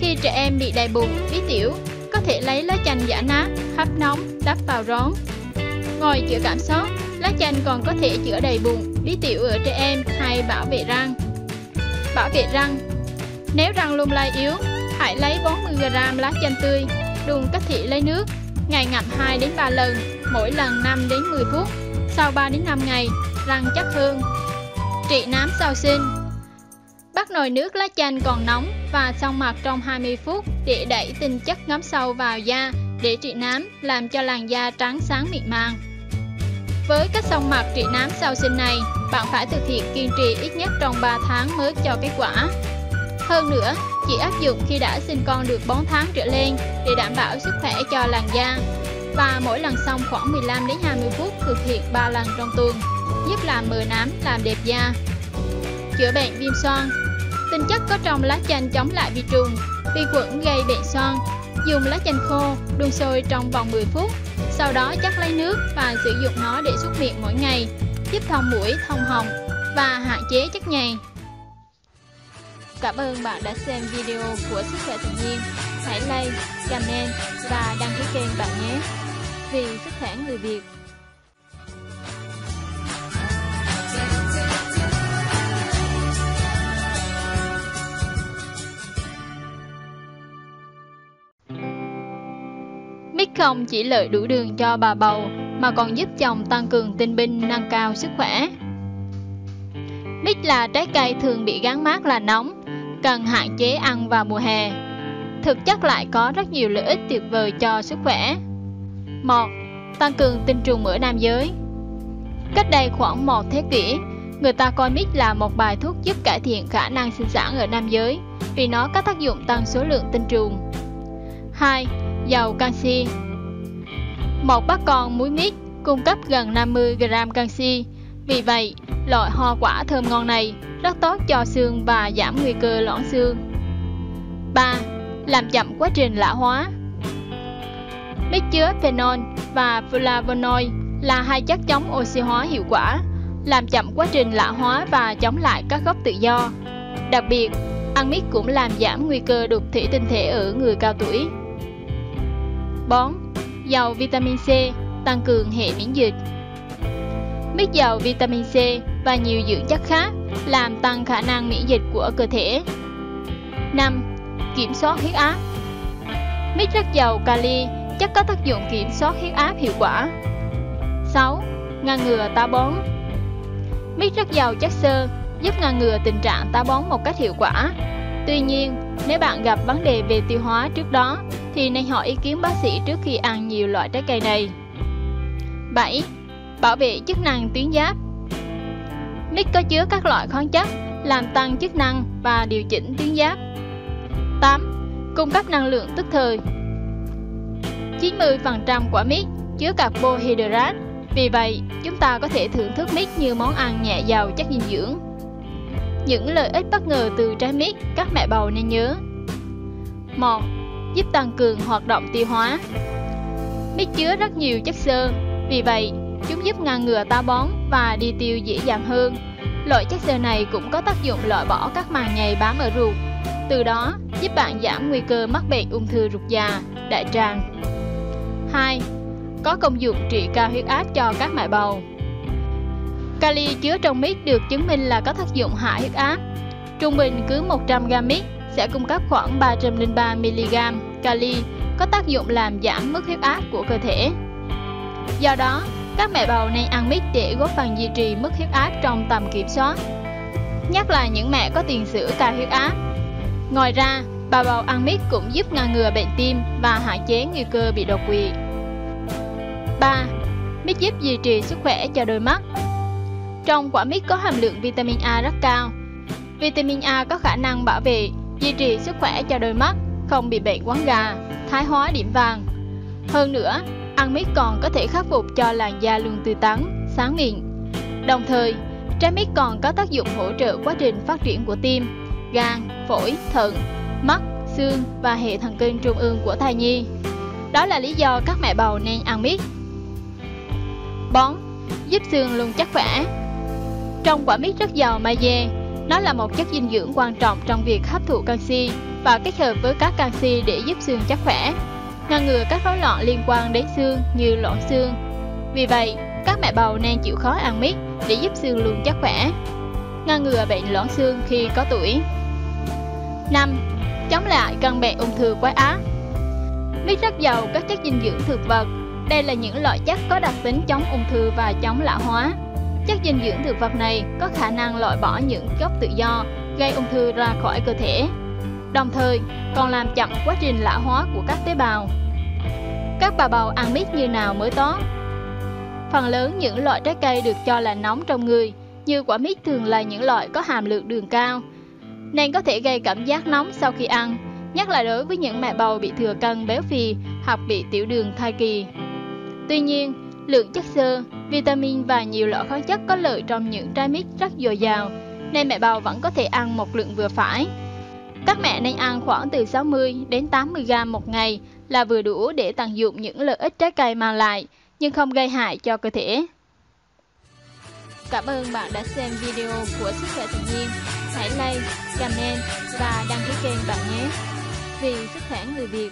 Khi trẻ em bị đầy bụng, bí tiểu, có thể lấy lá chanh giã nát, hấp nóng, đắp vào rốn. Ngoài chữa cảm sốt, lá chanh còn có thể chữa đầy bụng, bí tiểu ở trẻ em hay bảo vệ răng. Bảo vệ răng. Nếu răng lung lay yếu, hãy lấy bốn mươi gam lá chanh tươi, đun cách thị lấy nước, ngày ngậm hai đến ba lần, mỗi lần năm đến mười phút. Sau ba đến năm ngày, răng chắc hơn. Trị nám sau sinh. Bắt nồi nước lá chanh còn nóng và xông mặt trong hai mươi phút để đẩy tinh chất ngấm sâu vào da để trị nám, làm cho làn da trắng sáng mịn màng. Với cách xông mặt trị nám sau sinh này, bạn phải thực hiện kiên trì ít nhất trong ba tháng mới cho kết quả. Hơn nữa, chỉ áp dụng khi đã sinh con được bốn tháng trở lên để đảm bảo sức khỏe cho làn da. Và mỗi lần xong khoảng mười lăm đến hai mươi phút, thực hiện ba lần trong tuần, giúp làm mờ nám, làm đẹp da. Chữa bệnh viêm xoang. Tinh chất có trong lá chanh chống lại vi trùng, vi khuẩn gây bệnh xoang. Dùng lá chanh khô, đun sôi trong vòng mười phút, sau đó chắc lấy nước và sử dụng nó để súc miệng mỗi ngày, giúp thông mũi, thông họng và hạn chế chất nhầy. Cảm ơn bạn đã xem video của Sức khỏe tự nhiên. Hãy like, comment và đăng ký kênh bạn nhé. Vì sức khỏe người Việt. Mít không chỉ lợi đủ đường cho bà bầu mà còn giúp chồng tăng cường tinh binh, nâng cao sức khỏe. Mít là trái cây thường bị gắn mác là nóng, cần hạn chế ăn vào mùa hè. Thực chất lại có rất nhiều lợi ích tuyệt vời cho sức khỏe. một. Tăng cường tinh trùng ở nam giới. Cách đây khoảng một thế kỷ, người ta coi mít là một bài thuốc giúp cải thiện khả năng sinh sản ở nam giới vì nó có tác dụng tăng số lượng tinh trùng. hai. Giàu canxi. Một bát con muối mít cung cấp gần năm mươi gam canxi. Vì vậy, loại hoa quả thơm ngon này rất tốt cho xương và giảm nguy cơ loãng xương. ba. Làm chậm quá trình lão hóa. Mít chứa phenol và flavonoid là hai chất chống oxy hóa hiệu quả, làm chậm quá trình lão hóa và chống lại các gốc tự do. Đặc biệt, ăn mít cũng làm giảm nguy cơ đục thủy tinh thể ở người cao tuổi. bốn. Giàu vitamin C, tăng cường hệ miễn dịch. Mít giàu vitamin C và nhiều dưỡng chất khác làm tăng khả năng miễn dịch của cơ thể. năm. Kiểm soát huyết áp. Mít rất giàu kali, chất có tác dụng kiểm soát huyết áp hiệu quả. sáu. Ngăn ngừa táo bón. Mít rất giàu chất xơ, giúp ngăn ngừa tình trạng táo bón một cách hiệu quả. Tuy nhiên, nếu bạn gặp vấn đề về tiêu hóa trước đó thì nên hỏi ý kiến bác sĩ trước khi ăn nhiều loại trái cây này. bảy. Bảo vệ chức năng tuyến giáp. Mít có chứa các loại khoáng chất làm tăng chức năng và điều chỉnh tuyến giáp. tám. Cung cấp năng lượng tức thời. chín mươi phần trăm quả mít chứa carbohydrate, vì vậy chúng ta có thể thưởng thức mít như món ăn nhẹ giàu chất dinh dưỡng. Những lợi ích bất ngờ từ trái mít các mẹ bầu nên nhớ. một. Giúp tăng cường hoạt động tiêu hóa. Mít chứa rất nhiều chất xơ, vì vậy chúng giúp ngăn ngừa táo bón và đi tiêu dễ dàng hơn. Loại chất xơ này cũng có tác dụng loại bỏ các màng nhầy bám ở ruột, từ đó giúp bạn giảm nguy cơ mắc bệnh ung thư ruột già, đại tràng. hai. Có công dụng trị cao huyết áp cho các mẹ bầu. Kali chứa trong mít được chứng minh là có tác dụng hạ huyết áp. Trung bình cứ một trăm gam mít sẽ cung cấp khoảng ba trăm lẻ ba mi-li-gam kali, có tác dụng làm giảm mức huyết áp của cơ thể. Do đó, các mẹ bầu nên ăn mít để góp phần duy trì mức huyết áp trong tầm kiểm soát, nhất là những mẹ có tiền sử cao huyết áp. Ngoài ra, bà bầu ăn mít cũng giúp ngăn ngừa bệnh tim và hạn chế nguy cơ bị đột quỵ. ba. Mít giúp duy trì sức khỏe cho đôi mắt. Trong quả mít có hàm lượng vitamin A rất cao. Vitamin A có khả năng bảo vệ, duy trì sức khỏe cho đôi mắt, không bị bệnh quáng gà, thái hóa điểm vàng. Hơn nữa, ăn mít còn có thể khắc phục cho làn da luôn tươi tắn, sáng mịn. Đồng thời, trái mít còn có tác dụng hỗ trợ quá trình phát triển của tim, gan, phổi, thận, mắt, xương và hệ thần kinh trung ương của thai nhi. Đó là lý do các mẹ bầu nên ăn mít. bốn. Giúp xương luôn chắc khỏe. Trong quả mít rất giàu magie, nó là một chất dinh dưỡng quan trọng trong việc hấp thụ canxi và kết hợp với các canxi để giúp xương chắc khỏe, ngăn ngừa các rối loạn liên quan đến xương như loãng xương. Vì vậy, các mẹ bầu nên chịu khó ăn mít để giúp xương luôn chắc khỏe, ngăn ngừa bệnh loãng xương khi có tuổi. năm. Chống lại căn bệnh ung thư quái ác. Mít rất giàu các chất dinh dưỡng thực vật. Đây là những loại chất có đặc tính chống ung thư và chống lão hóa. Chất dinh dưỡng thực vật này có khả năng loại bỏ những gốc tự do gây ung thư ra khỏi cơ thể, đồng thời còn làm chậm quá trình lão hóa của các tế bào. Các bà bầu ăn mít như nào mới tốt? Phần lớn những loại trái cây được cho là nóng trong người, như quả mít thường là những loại có hàm lượng đường cao, nên có thể gây cảm giác nóng sau khi ăn, nhất là đối với những mẹ bầu bị thừa cân béo phì hoặc bị tiểu đường thai kỳ. Tuy nhiên, lượng chất xơ, vitamin và nhiều loại khoáng chất có lợi trong những trái mít rất dồi dào, nên mẹ bầu vẫn có thể ăn một lượng vừa phải. Các mẹ nên ăn khoảng từ sáu mươi đến tám mươi gam một ngày là vừa đủ để tận dụng những lợi ích trái cây mang lại, nhưng không gây hại cho cơ thể. Cảm ơn bạn đã xem video của Sức khỏe tự nhiên. Hãy like, comment và đăng ký kênh bạn nhé. Vì sức khỏe người Việt.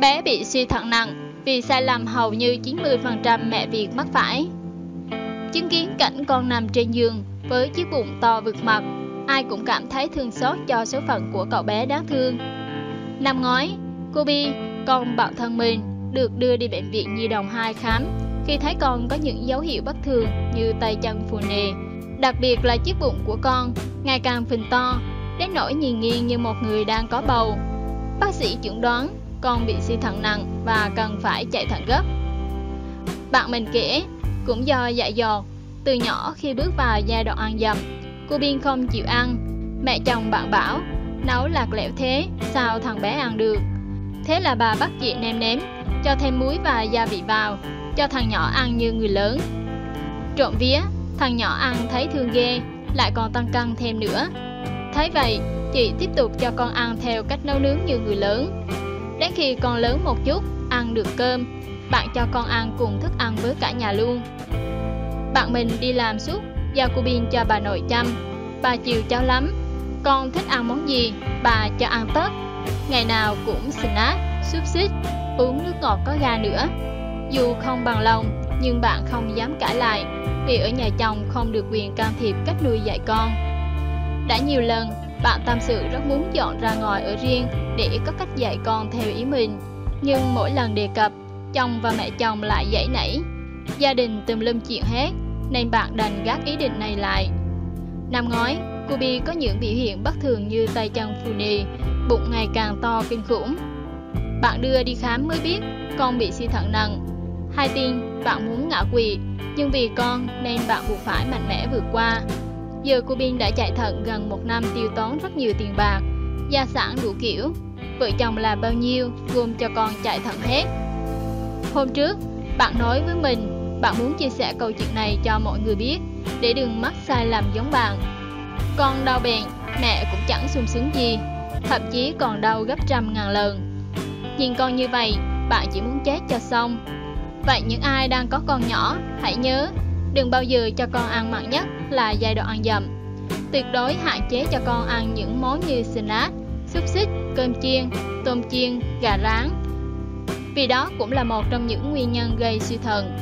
Bé bị suy thận nặng vì sai lầm hầu như chín mươi phần trăm mẹ Việt mắc phải. Chứng kiến cảnh con nằm trên giường với chiếc bụng to vượt mặt, ai cũng cảm thấy thương xót cho số phận của cậu bé đáng thương. Năm ngoái, cô Bi, con bạn thân mình, được đưa đi bệnh viện Nhi đồng hai khám khi thấy con có những dấu hiệu bất thường như tay chân phù nề. Đặc biệt là chiếc bụng của con ngày càng phình to, đến nỗi nhìn nghiêng như một người đang có bầu. Bác sĩ chẩn đoán con bị suy thận nặng và cần phải chạy thận gấp. Bạn mình kể, cũng do dại dột, Từ nhỏ khi bước vào giai đoạn ăn dặm, cô Biên không chịu ăn. Mẹ chồng bạn bảo, nấu lạc lẽo thế, sao thằng bé ăn được. Thế là bà bắt chị nêm nếm, cho thêm muối và gia vị vào, cho thằng nhỏ ăn như người lớn. Trộm vía, thằng nhỏ ăn thấy thương ghê, lại còn tăng cân thêm nữa. Thấy vậy, chị tiếp tục cho con ăn theo cách nấu nướng như người lớn. Đến khi con lớn một chút, ăn được cơm, bạn cho con ăn cùng thức ăn với cả nhà luôn. Bạn mình đi làm suốt, giao cô Biên cho bà nội chăm. Bà chiều cháu lắm, con thích ăn món gì, bà cho ăn tất. Ngày nào cũng snack, xúc xích, uống nước ngọt có ga nữa. Dù không bằng lòng, nhưng bạn không dám cãi lại, vì ở nhà chồng không được quyền can thiệp cách nuôi dạy con. Đã nhiều lần, bạn tâm sự rất muốn dọn ra ngoài ở riêng để có cách dạy con theo ý mình. Nhưng mỗi lần đề cập, chồng và mẹ chồng lại giãy nảy. Gia đình tùm lum chuyện hết, nên bạn đành gác ý định này lại. Năm ngoái, cô Bi có những biểu hiện bất thường như tay chân phù nề, bụng ngày càng to kinh khủng. Bạn đưa đi khám mới biết con bị suy thận nặng. Hay tin bạn muốn ngã quỵ, nhưng vì con nên bạn buộc phải mạnh mẽ vượt qua. Giờ cô Biên đã chạy thận gần một năm, tiêu tốn rất nhiều tiền bạc, gia sản đủ kiểu, vợ chồng là bao nhiêu gồm cho con chạy thận hết. Hôm trước, bạn nói với mình, bạn muốn chia sẻ câu chuyện này cho mọi người biết, để đừng mắc sai lầm giống bạn. Con đau bèn, mẹ cũng chẳng sung sướng gì, thậm chí còn đau gấp trăm ngàn lần. Nhìn con như vậy, bạn chỉ muốn chết cho xong. Vậy những ai đang có con nhỏ, hãy nhớ, đừng bao giờ cho con ăn mặn, nhất là giai đoạn ăn dặm. Tuyệt đối hạn chế cho con ăn những món như snack, xúc xích, cơm chiên, tôm chiên, gà rán. Vì đó cũng là một trong những nguyên nhân gây suy thận.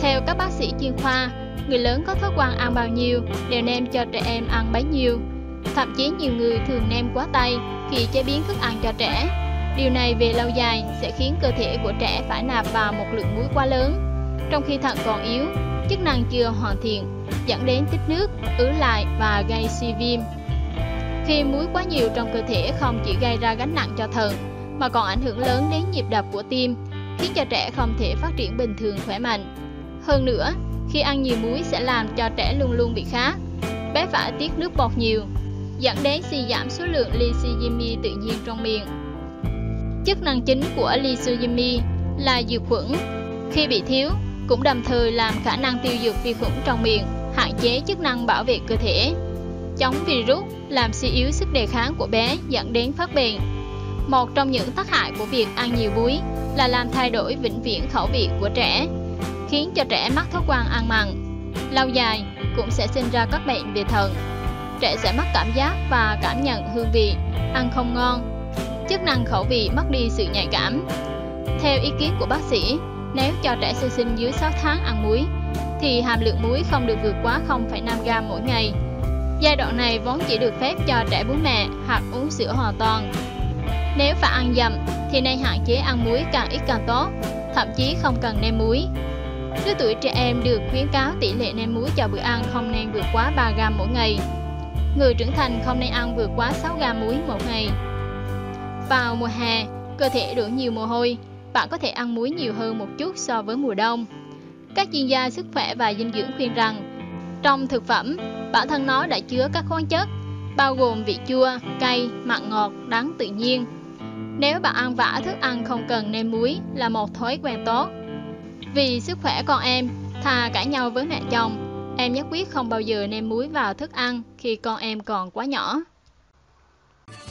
Theo các bác sĩ chuyên khoa, người lớn có thói quen ăn bao nhiêu đều nêm cho trẻ em ăn bấy nhiêu. Thậm chí nhiều người thường nêm quá tay khi chế biến thức ăn cho trẻ. Điều này về lâu dài sẽ khiến cơ thể của trẻ phải nạp vào một lượng muối quá lớn, trong khi thận còn yếu, chức năng chưa hoàn thiện, dẫn đến tích nước, ứ lại và gây suy viêm. Khi muối quá nhiều trong cơ thể không chỉ gây ra gánh nặng cho thận, mà còn ảnh hưởng lớn đến nhịp đập của tim, khiến cho trẻ không thể phát triển bình thường khỏe mạnh. Hơn nữa, khi ăn nhiều muối sẽ làm cho trẻ luôn luôn bị khát, bé phải tiết nước bọt nhiều, dẫn đến suy giảm số lượng lysozyme tự nhiên trong miệng. Chức năng chính của lysozyme là diệt khuẩn, khi bị thiếu cũng đồng thời làm khả năng tiêu diệt vi khuẩn trong miệng, hạn chế chức năng bảo vệ cơ thể, chống virus, làm suy yếu sức đề kháng của bé, dẫn đến phát bệnh. Một trong những tác hại của việc ăn nhiều muối là làm thay đổi vĩnh viễn khẩu vị của trẻ, khiến cho trẻ mắc thói quen ăn mặn. Lâu dài cũng sẽ sinh ra các bệnh về thận. Trẻ sẽ mất cảm giác và cảm nhận hương vị, ăn không ngon, chức năng khẩu vị mất đi sự nhạy cảm. Theo ý kiến của bác sĩ, nếu cho trẻ sơ sinh dưới sáu tháng ăn muối, thì hàm lượng muối không được vượt quá không phẩy năm gam mỗi ngày. Giai đoạn này vốn chỉ được phép cho trẻ bú mẹ hoặc uống sữa hoàn toàn. Nếu phải ăn dặm thì nên hạn chế ăn muối càng ít càng tốt, thậm chí không cần nêm muối. Lứa tuổi trẻ em được khuyến cáo tỷ lệ nêm muối cho bữa ăn không nên vượt quá ba gam mỗi ngày. Người trưởng thành không nên ăn vượt quá sáu gam muối một ngày. Vào mùa hè, cơ thể đổ nhiều mồ hôi, bạn có thể ăn muối nhiều hơn một chút so với mùa đông. Các chuyên gia sức khỏe và dinh dưỡng khuyên rằng, trong thực phẩm, bản thân nó đã chứa các khoáng chất, bao gồm vị chua, cay, mặn ngọt, đắng tự nhiên. Nếu bạn ăn vạ thức ăn không cần nêm muối là một thói quen tốt. Vì sức khỏe con em, thà cãi nhau với mẹ chồng, em nhất quyết không bao giờ nêm muối vào thức ăn khi con em còn quá nhỏ.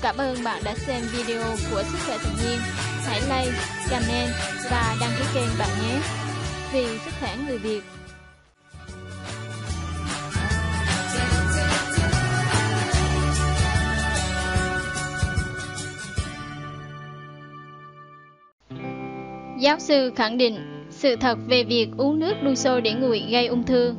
Cảm ơn bạn đã xem video của Sức khỏe tự nhiên. Hãy like, comment và đăng ký kênh bạn nhé. Vì sức khỏe người Việt. Giáo sư khẳng định sự thật về việc uống nước đun sôi để nguội gây ung thư.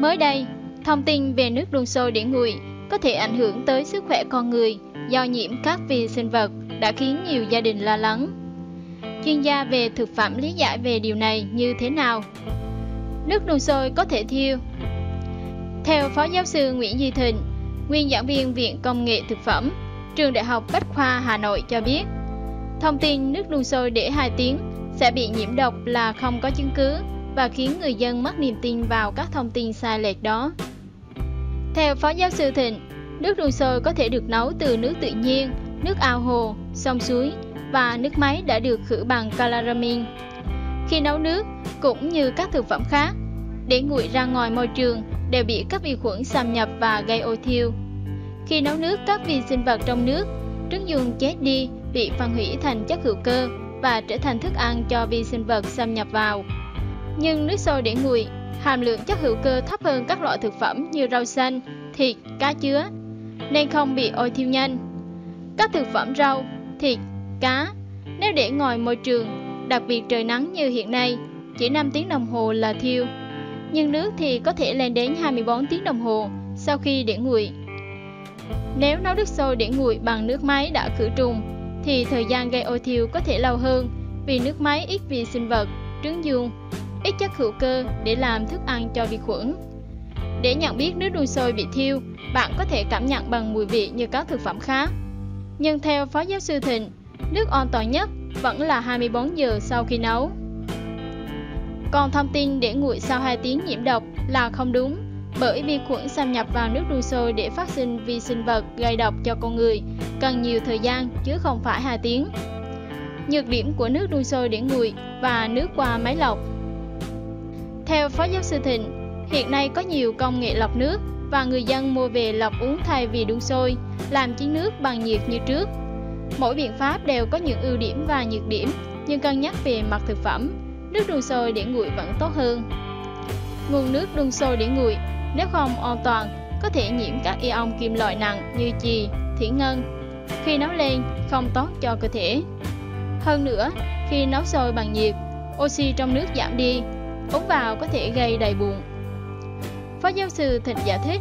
Mới đây, thông tin về nước đun sôi để nguội có thể ảnh hưởng tới sức khỏe con người do nhiễm các vi sinh vật đã khiến nhiều gia đình lo lắng. Chuyên gia về thực phẩm lý giải về điều này như thế nào? Nước đun sôi có thể thiêu. Theo Phó Giáo sư Nguyễn Duy Thịnh, nguyên giảng viên Viện Công nghệ Thực phẩm, Trường Đại học Bách khoa Hà Nội cho biết, thông tin nước đun sôi để hai tiếng sẽ bị nhiễm độc là không có chứng cứ, và khiến người dân mất niềm tin vào các thông tin sai lệch đó. Theo Phó Giáo sư Thịnh, nước đun sôi có thể được nấu từ nước tự nhiên, nước ao hồ, sông suối và nước máy đã được khử bằng chloramin. Khi nấu nước, cũng như các thực phẩm khác, để nguội ra ngoài môi trường đều bị các vi khuẩn xâm nhập và gây ôi thiêu. Khi nấu nước, các vi sinh vật trong nước, trứng dung chết đi bị phân hủy thành chất hữu cơ và trở thành thức ăn cho vi sinh vật xâm nhập vào. Nhưng nước sôi để nguội, hàm lượng chất hữu cơ thấp hơn các loại thực phẩm như rau xanh, thịt, cá chứa, nên không bị ôi thiêu nhanh. Các thực phẩm rau, thịt, cá, nếu để ngoài môi trường, đặc biệt trời nắng như hiện nay, chỉ năm tiếng đồng hồ là thiêu. Nhưng nước thì có thể lên đến hai mươi bốn tiếng đồng hồ sau khi để nguội. Nếu nấu nước sôi để nguội bằng nước máy đã khử trùng, thì thời gian gây ôi thiêu có thể lâu hơn vì nước máy ít vi sinh vật, trứng dương, ít chất hữu cơ để làm thức ăn cho vi khuẩn. Để nhận biết nước đun sôi bị thiêu, bạn có thể cảm nhận bằng mùi vị như các thực phẩm khác. Nhưng theo Phó Giáo sư Thịnh, nước an toàn nhất vẫn là hai mươi bốn giờ sau khi nấu. Còn thông tin để nguội sau hai tiếng nhiễm độc là không đúng, bởi vi khuẩn xâm nhập vào nước đun sôi để phát sinh vi sinh vật gây độc cho con người cần nhiều thời gian chứ không phải hai tiếng. Nhược điểm của nước đun sôi để nguội và nước qua máy lọc. Theo Phó Giáo sư Thịnh, hiện nay có nhiều công nghệ lọc nước và người dân mua về lọc uống thay vì đun sôi, làm chín nước bằng nhiệt như trước. Mỗi biện pháp đều có những ưu điểm và nhược điểm, nhưng cân nhắc về mặt thực phẩm, nước đun sôi để nguội vẫn tốt hơn. Nguồn nước đun sôi để nguội, nếu không an toàn, có thể nhiễm các ion kim loại nặng như chì, thủy ngân. Khi nấu lên, không tốt cho cơ thể. Hơn nữa, khi nấu sôi bằng nhiệt, oxy trong nước giảm đi, uống vào có thể gây đầy bụng. Phó Giáo sư Thịnh giải thích,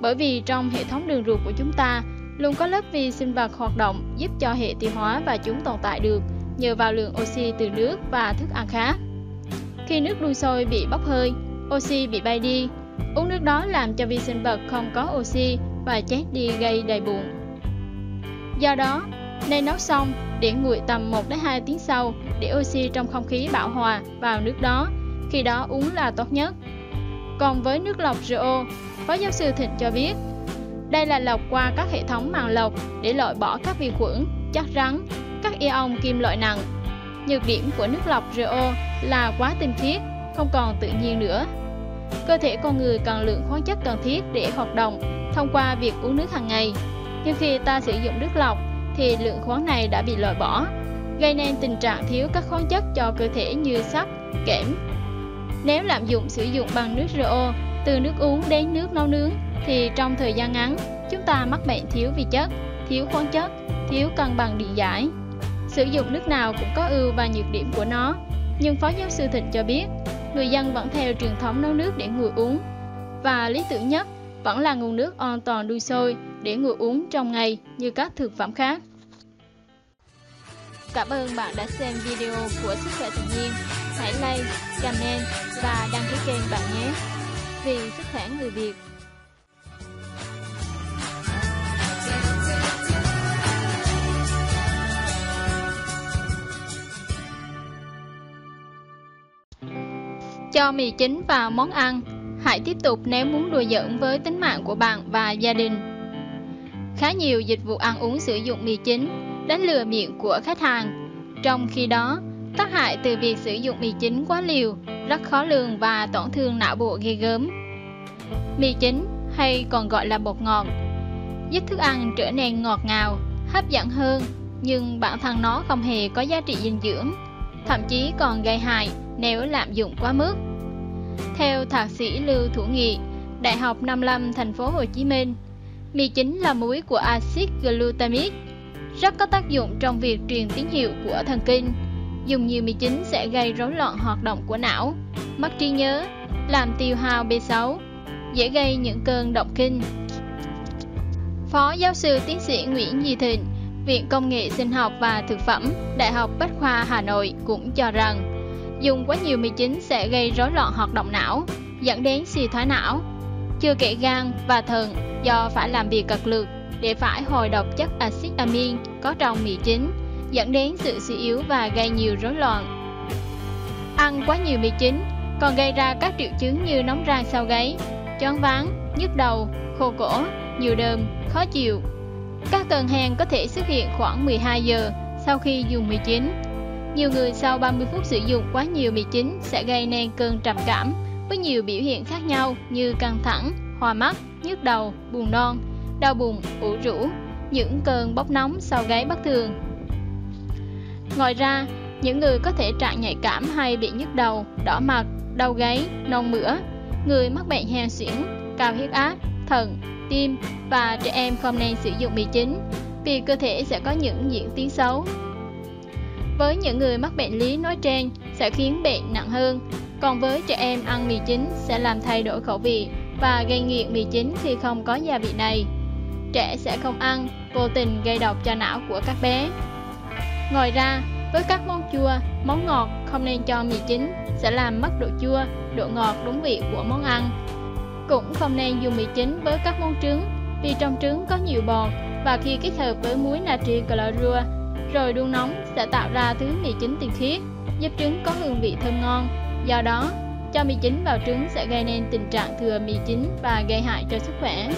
bởi vì trong hệ thống đường ruột của chúng ta luôn có lớp vi sinh vật hoạt động giúp cho hệ tiêu hóa và chúng tồn tại được nhờ vào lượng oxy từ nước và thức ăn khác. Khi nước đun sôi bị bốc hơi, oxy bị bay đi, uống nước đó làm cho vi sinh vật không có oxy và chết đi gây đầy bụng. Do đó, nên nấu xong để nguội tầm một đến hai tiếng sau để oxy trong không khí bão hòa vào nước đó, khi đó uống là tốt nhất. Còn với nước lọc rờ ô, Phó Giáo sư Thịnh cho biết, đây là lọc qua các hệ thống màng lọc để loại bỏ các vi khuẩn, chất rắn, các ion kim loại nặng. Nhược điểm của nước lọc rờ ô là quá tinh khiết, không còn tự nhiên nữa. Cơ thể con người cần lượng khoáng chất cần thiết để hoạt động thông qua việc uống nước hàng ngày. Nhưng khi ta sử dụng nước lọc thì lượng khoáng này đã bị loại bỏ, gây nên tình trạng thiếu các khoáng chất cho cơ thể như sắt, kẽm. Nếu lạm dụng sử dụng bằng nước rờ ô từ nước uống đến nước nấu nướng thì trong thời gian ngắn chúng ta mắc bệnh thiếu vi chất, thiếu khoáng chất, thiếu cân bằng điện giải. Sử dụng nước nào cũng có ưu và nhược điểm của nó, nhưng Phó Giáo sư Thịnh cho biết người dân vẫn theo truyền thống nấu nước để nguội uống và lý tưởng nhất vẫn là nguồn nước an toàn đun sôi để nguội uống trong ngày như các thực phẩm khác. Cảm ơn bạn đã xem video của Sức khỏe tự nhiên. Hãy like, comment và đăng ký kênh bạn nhé. Vì sức khỏe người Việt. Cho mì chính vào món ăn, hãy tiếp tục nếu muốn đùa giỡn với tính mạng của bạn và gia đình. Khá nhiều dịch vụ ăn uống sử dụng mì chính đánh lừa miệng của khách hàng. Trong khi đó, tác hại từ việc sử dụng mì chính quá liều rất khó lường và tổn thương não bộ ghê gớm. Mì chính hay còn gọi là bột ngọt giúp thức ăn trở nên ngọt ngào, hấp dẫn hơn, nhưng bản thân nó không hề có giá trị dinh dưỡng, thậm chí còn gây hại nếu lạm dụng quá mức. Theo thạc sĩ Lưu Thủ Nghị, Đại học năm mươi lăm thành phố Hồ Chí Minh, mì chính là muối của axit glutamic, rất có tác dụng trong việc truyền tín hiệu của thần kinh. Dùng nhiều mì chính sẽ gây rối loạn hoạt động của não, mất trí nhớ, làm tiêu hao bê sáu, dễ gây những cơn động kinh. Phó Giáo sư Tiến sĩ Nguyễn Duy Thịnh, Viện Công nghệ Sinh học và Thực phẩm, Đại học Bách khoa Hà Nội cũng cho rằng dùng quá nhiều mì chính sẽ gây rối loạn hoạt động não, dẫn đến suy thoái não, chưa kể gan và thận do phải làm việc cật lực để phải hồi độc chất axit amin có trong mì chính, dẫn đến sự suy yếu và gây nhiều rối loạn. Ăn quá nhiều mì chính còn gây ra các triệu chứng như nóng ran sau gáy, choáng váng, nhức đầu, khô cổ, nhiều đờm, khó chịu. Các cơn hen có thể xuất hiện khoảng mười hai giờ sau khi dùng mì chính. Nhiều người sau ba mươi phút sử dụng quá nhiều mì chính sẽ gây nên cơn trầm cảm với nhiều biểu hiện khác nhau như căng thẳng, hoa mắt, nhức đầu, buồn non, đau bụng, ủ rũ, những cơn bốc nóng sau gáy bất thường. Ngoài ra, những người có thể trạng nhạy cảm hay bị nhức đầu, đỏ mặt, đau gáy, nôn mửa, người mắc bệnh hen suyễn, cao huyết áp, thận, tim và trẻ em không nên sử dụng mì chính vì cơ thể sẽ có những diễn tiến xấu. Với những người mắc bệnh lý nói trên sẽ khiến bệnh nặng hơn, còn với trẻ em ăn mì chính sẽ làm thay đổi khẩu vị và gây nghiện mì chính khi không có gia vị này. Trẻ sẽ không ăn, vô tình gây độc cho não của các bé. Ngoài ra, với các món chua, món ngọt không nên cho mì chính sẽ làm mất độ chua, độ ngọt đúng vị của món ăn. Cũng không nên dùng mì chính với các món trứng vì trong trứng có nhiều bột và khi kết hợp với muối natri clorua rồi đun nóng sẽ tạo ra thứ mì chính tinh khiết, giúp trứng có hương vị thơm ngon. Do đó, cho mì chính vào trứng sẽ gây nên tình trạng thừa mì chính và gây hại cho sức khỏe.